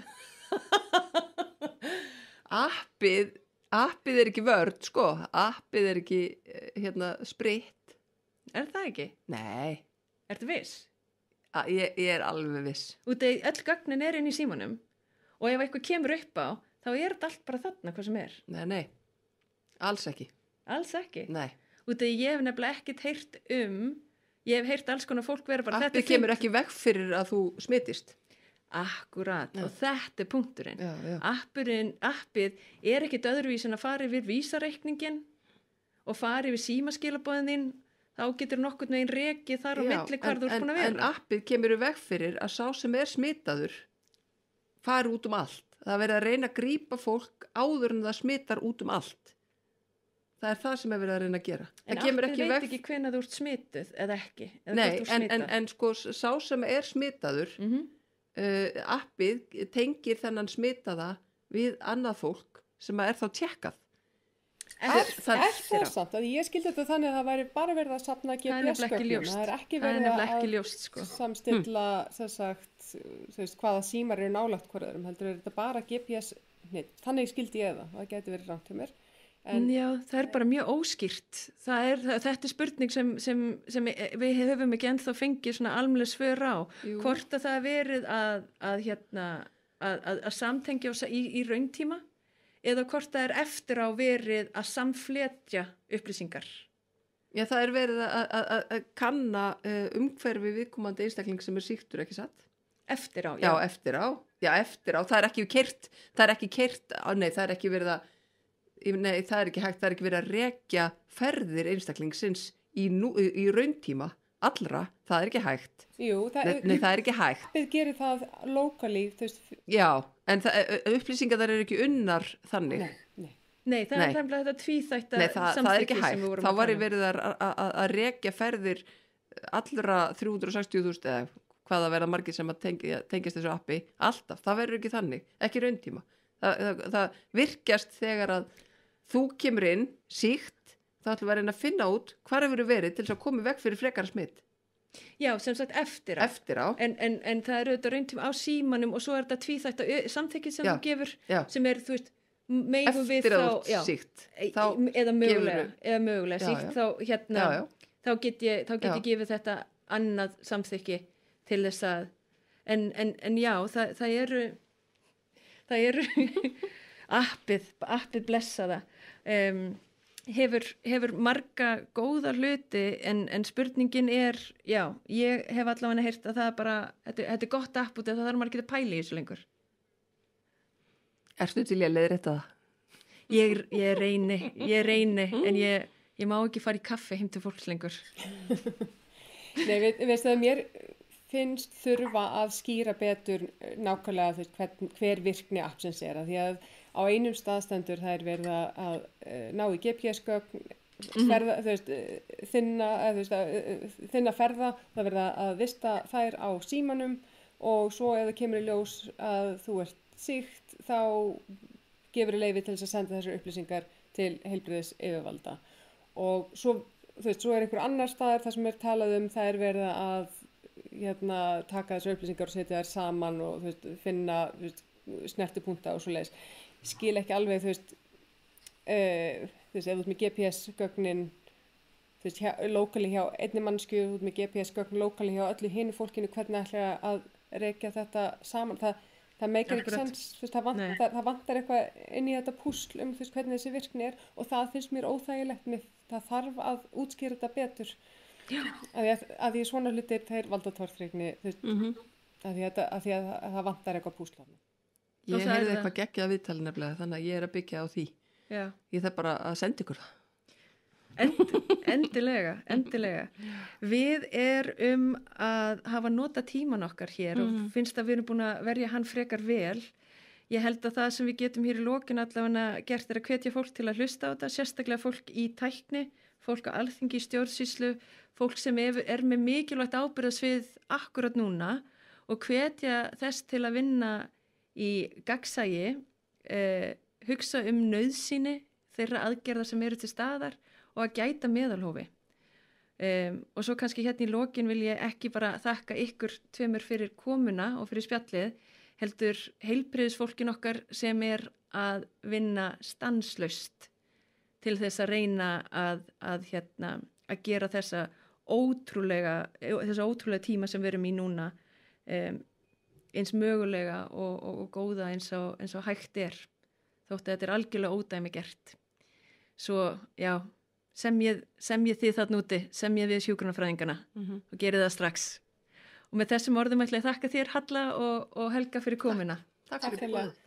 appið, appið er ekki vörd, sko. Appið er ekki, hérna, spritt. Er það ekki? Nei. Ertu viss? A, ég, ég er alveg viss. Út í öll gögnin er inn í símanum. Og ef eitthvað kemur upp á, þá er þetta allt bara þarna hvað sem er. Nei, nei, alls ekki. Alls ekki? Nei. Út af ég hef nefnilega ekkert heyrt um, ég hef heyrt alls konar fólk vera bara Appi þetta. Appið kemur ekki veg fyrir að þú smitist. Akkurat, nei. Og þetta er punkturinn. Já, já. Appurinn, appið er ekkert öðruvísin að fara yfir vísareikningin og fara yfir símaskilabóðin, þá getur nokkurn veginn rekið þar á milli hvar þú ert búin að vera. En appið kemur veg fyrir að sá sem er smitaður fara út um allt. Það verið að reyna að grípa fólk áður en það smitar út um allt. Það er það sem er verið að reyna að gera. En allir veit veg... ekki hvenna þú ert smitið eða ekki. Eða Nei, en, en, en sko sá sem er smitaður, mm-hmm. uh, appið tengir þennan smitaða við annað fólk sem er þá tjekkað. Er það samt að ég skildi þetta þannig að það væri bara verið að safna G P S-gögnum, það er ekki verið að ljóst, sko. samstilla sem sagt, veist, hvaða símar eru nálægt hvoraðurum, heldur er þetta bara G P S, Nei, þannig skildi ég það, það gæti verið rangt hjá mér. En, Já, það er bara mjög óskýrt, það er, þetta er spurning sem, sem, sem við höfum ekki ennþá fengið svona almennileg svör á, jú. Hvort að það er verið að, að, hérna, að, að, að samtengja í, í rauntíma, eða hvort það er eftir á verið að samfletja upplýsingar? Já, það er verið að, að, að kanna umhverfi viðkomandi einstakling sem er sýktur, ekki satt? Eftir á, já. Já, eftir á. Já, eftir á. Það er ekki keyrt, það er ekki keyrt, á, nei, það er ekki verið að, nei, það er ekki hægt, það er ekki verið að rekja ferðir einstaklingsins í, nú, í rauntíma. Allra, það er ekki hægt. Jú, það, nei, nei, það er ekki hægt. Við gerum það locally, þú veist. Já, en það, upplýsingar þar eru ekki unnar þannig. Nei, nei. nei það nei. er þannig að þetta tvíþætta samþykki sem við vorum að tala. Nei, það er ekki hægt. Þá var ég verið að rekja ferðir allra þrjú hundruð og sextíu þúsund eða hvaða verða margir sem að tengja, tengjast þessu appi. Alltaf, það verður ekki þannig. Ekki rauntíma. Það, það, það virkjast þegar að þú kemur inn, sýkt, þá ætlum við að reyna að finna út hvað hefur verið til þess að koma vekk fyrir frekara smitt. Já, sem sagt eftir á. Eftir á. En, en, en það er auðvitað rauntum á símanum og svo er þetta tvíþætta samþykkið sem já, þú gefur, já. Sem er, þú veist, meigum við þá... Eftir á síkt. Eða mögulega, eða mögulega síkt, já. Þá, hérna, já, já. þá get ég, þá get ég gefið þetta annað samþykki til þess að... En, en, en já, það, það eru... Það eru appið, appið blessaða. Um, Hefur, hefur marga góða hluti en, en spurningin er, já, ég hef allavega heyrt að það er bara, þetta, þetta er gott app út af það þarf maður ekki að pæla í þessu lengur. Ertu til ég að leiðrétta það? Ég, ég reyni, ég reyni, en ég, ég má ekki fara í kaffi heim til fólks lengur. Nei, við, veistu að mér finnst þurfa að skýra betur nákvæmlega þess, hver, hver virkni appsins er að því að á einum staðstendur það er verið að ná í G P S-gögn, ferða, þú veist, þinna, þú veist, að, þinna ferða, það verða að vista þær á símanum og svo ef það kemur í ljós að þú ert sýkt, þá gefur leyfi til þess að senda þessar upplýsingar til heilbrigðis yfirvalda. Og svo, þú veist, svo er einhver annar staðar þar sem er talað um, það er verið að hérna, taka þessar upplýsingar og setja þær saman og þú veist, finna þú veist, snertupunkta og svo leiðis. Skil ekki alveg, þú veist, uh, þú veist, ef þú ert með G P S-gögnin, þú veist, lokali hjá einni mannsku, þú ert með G P S-gögn lokali hjá öllu hinu fólkinu, hvernig ætla að reykja þetta saman, það, það meikar ekki sens, þú veist, það, vant, það, það vantar eitthvað inn í þetta púsl um, þú veist, hvernig þessi virkni er og það finnst mér óþægilegt, mér, það þarf að útskýra þetta betur, að ég, að ég svona hlutir, það er valdatorþrygni, þú veist, mm-hmm. að, því að, að því að það vantar eitthvað púsl. Ég heyrði eitthvað geggja að viðtali nefnilega, þannig að ég er að byggja á því. Já. Ég þarf bara að senda ykkur það. End, endilega, endilega. Við erum að hafa nota tíman okkar hér mm. og finnst að við erum búin að verja hann frekar vel. Ég held að það sem við getum hér í lokin allavega gert er að hvetja fólk til að hlusta á þetta, sérstaklega fólk í tækni, fólk á Alþingi í stjórnsýslu, fólk sem er, er með mikilvægt ábyrgðarsvið akkurat núna og hvetja þess til að vinna í gagnsæi, eh, hugsa um nauðsýni þeirra aðgerða sem eru til staðar og að gæta meðalhófi. Um, og svo kannski hérna í lokin vil ég ekki bara þakka ykkur tveimur fyrir komuna og fyrir spjallið, heldur heilbrigðisfólkin okkar sem er að vinna stanslaust til þess að reyna að, að, hérna, að gera þessa ótrúlega, þessa ótrúlega tíma sem við erum í núna, um, eins mögulega og, og, og góða eins og, eins og hægt er, þótt að þetta er algjörlega ódæmi gert. Svo, já, semjið, semjið þið þarna úti, semjið við sjúkrunarfræðingana mm-hmm. og gerið það strax. Og með þessum orðum ætla ég þakka þér, Halla og, og Helga, fyrir komuna. Takk, takk, takk fyrir komuna.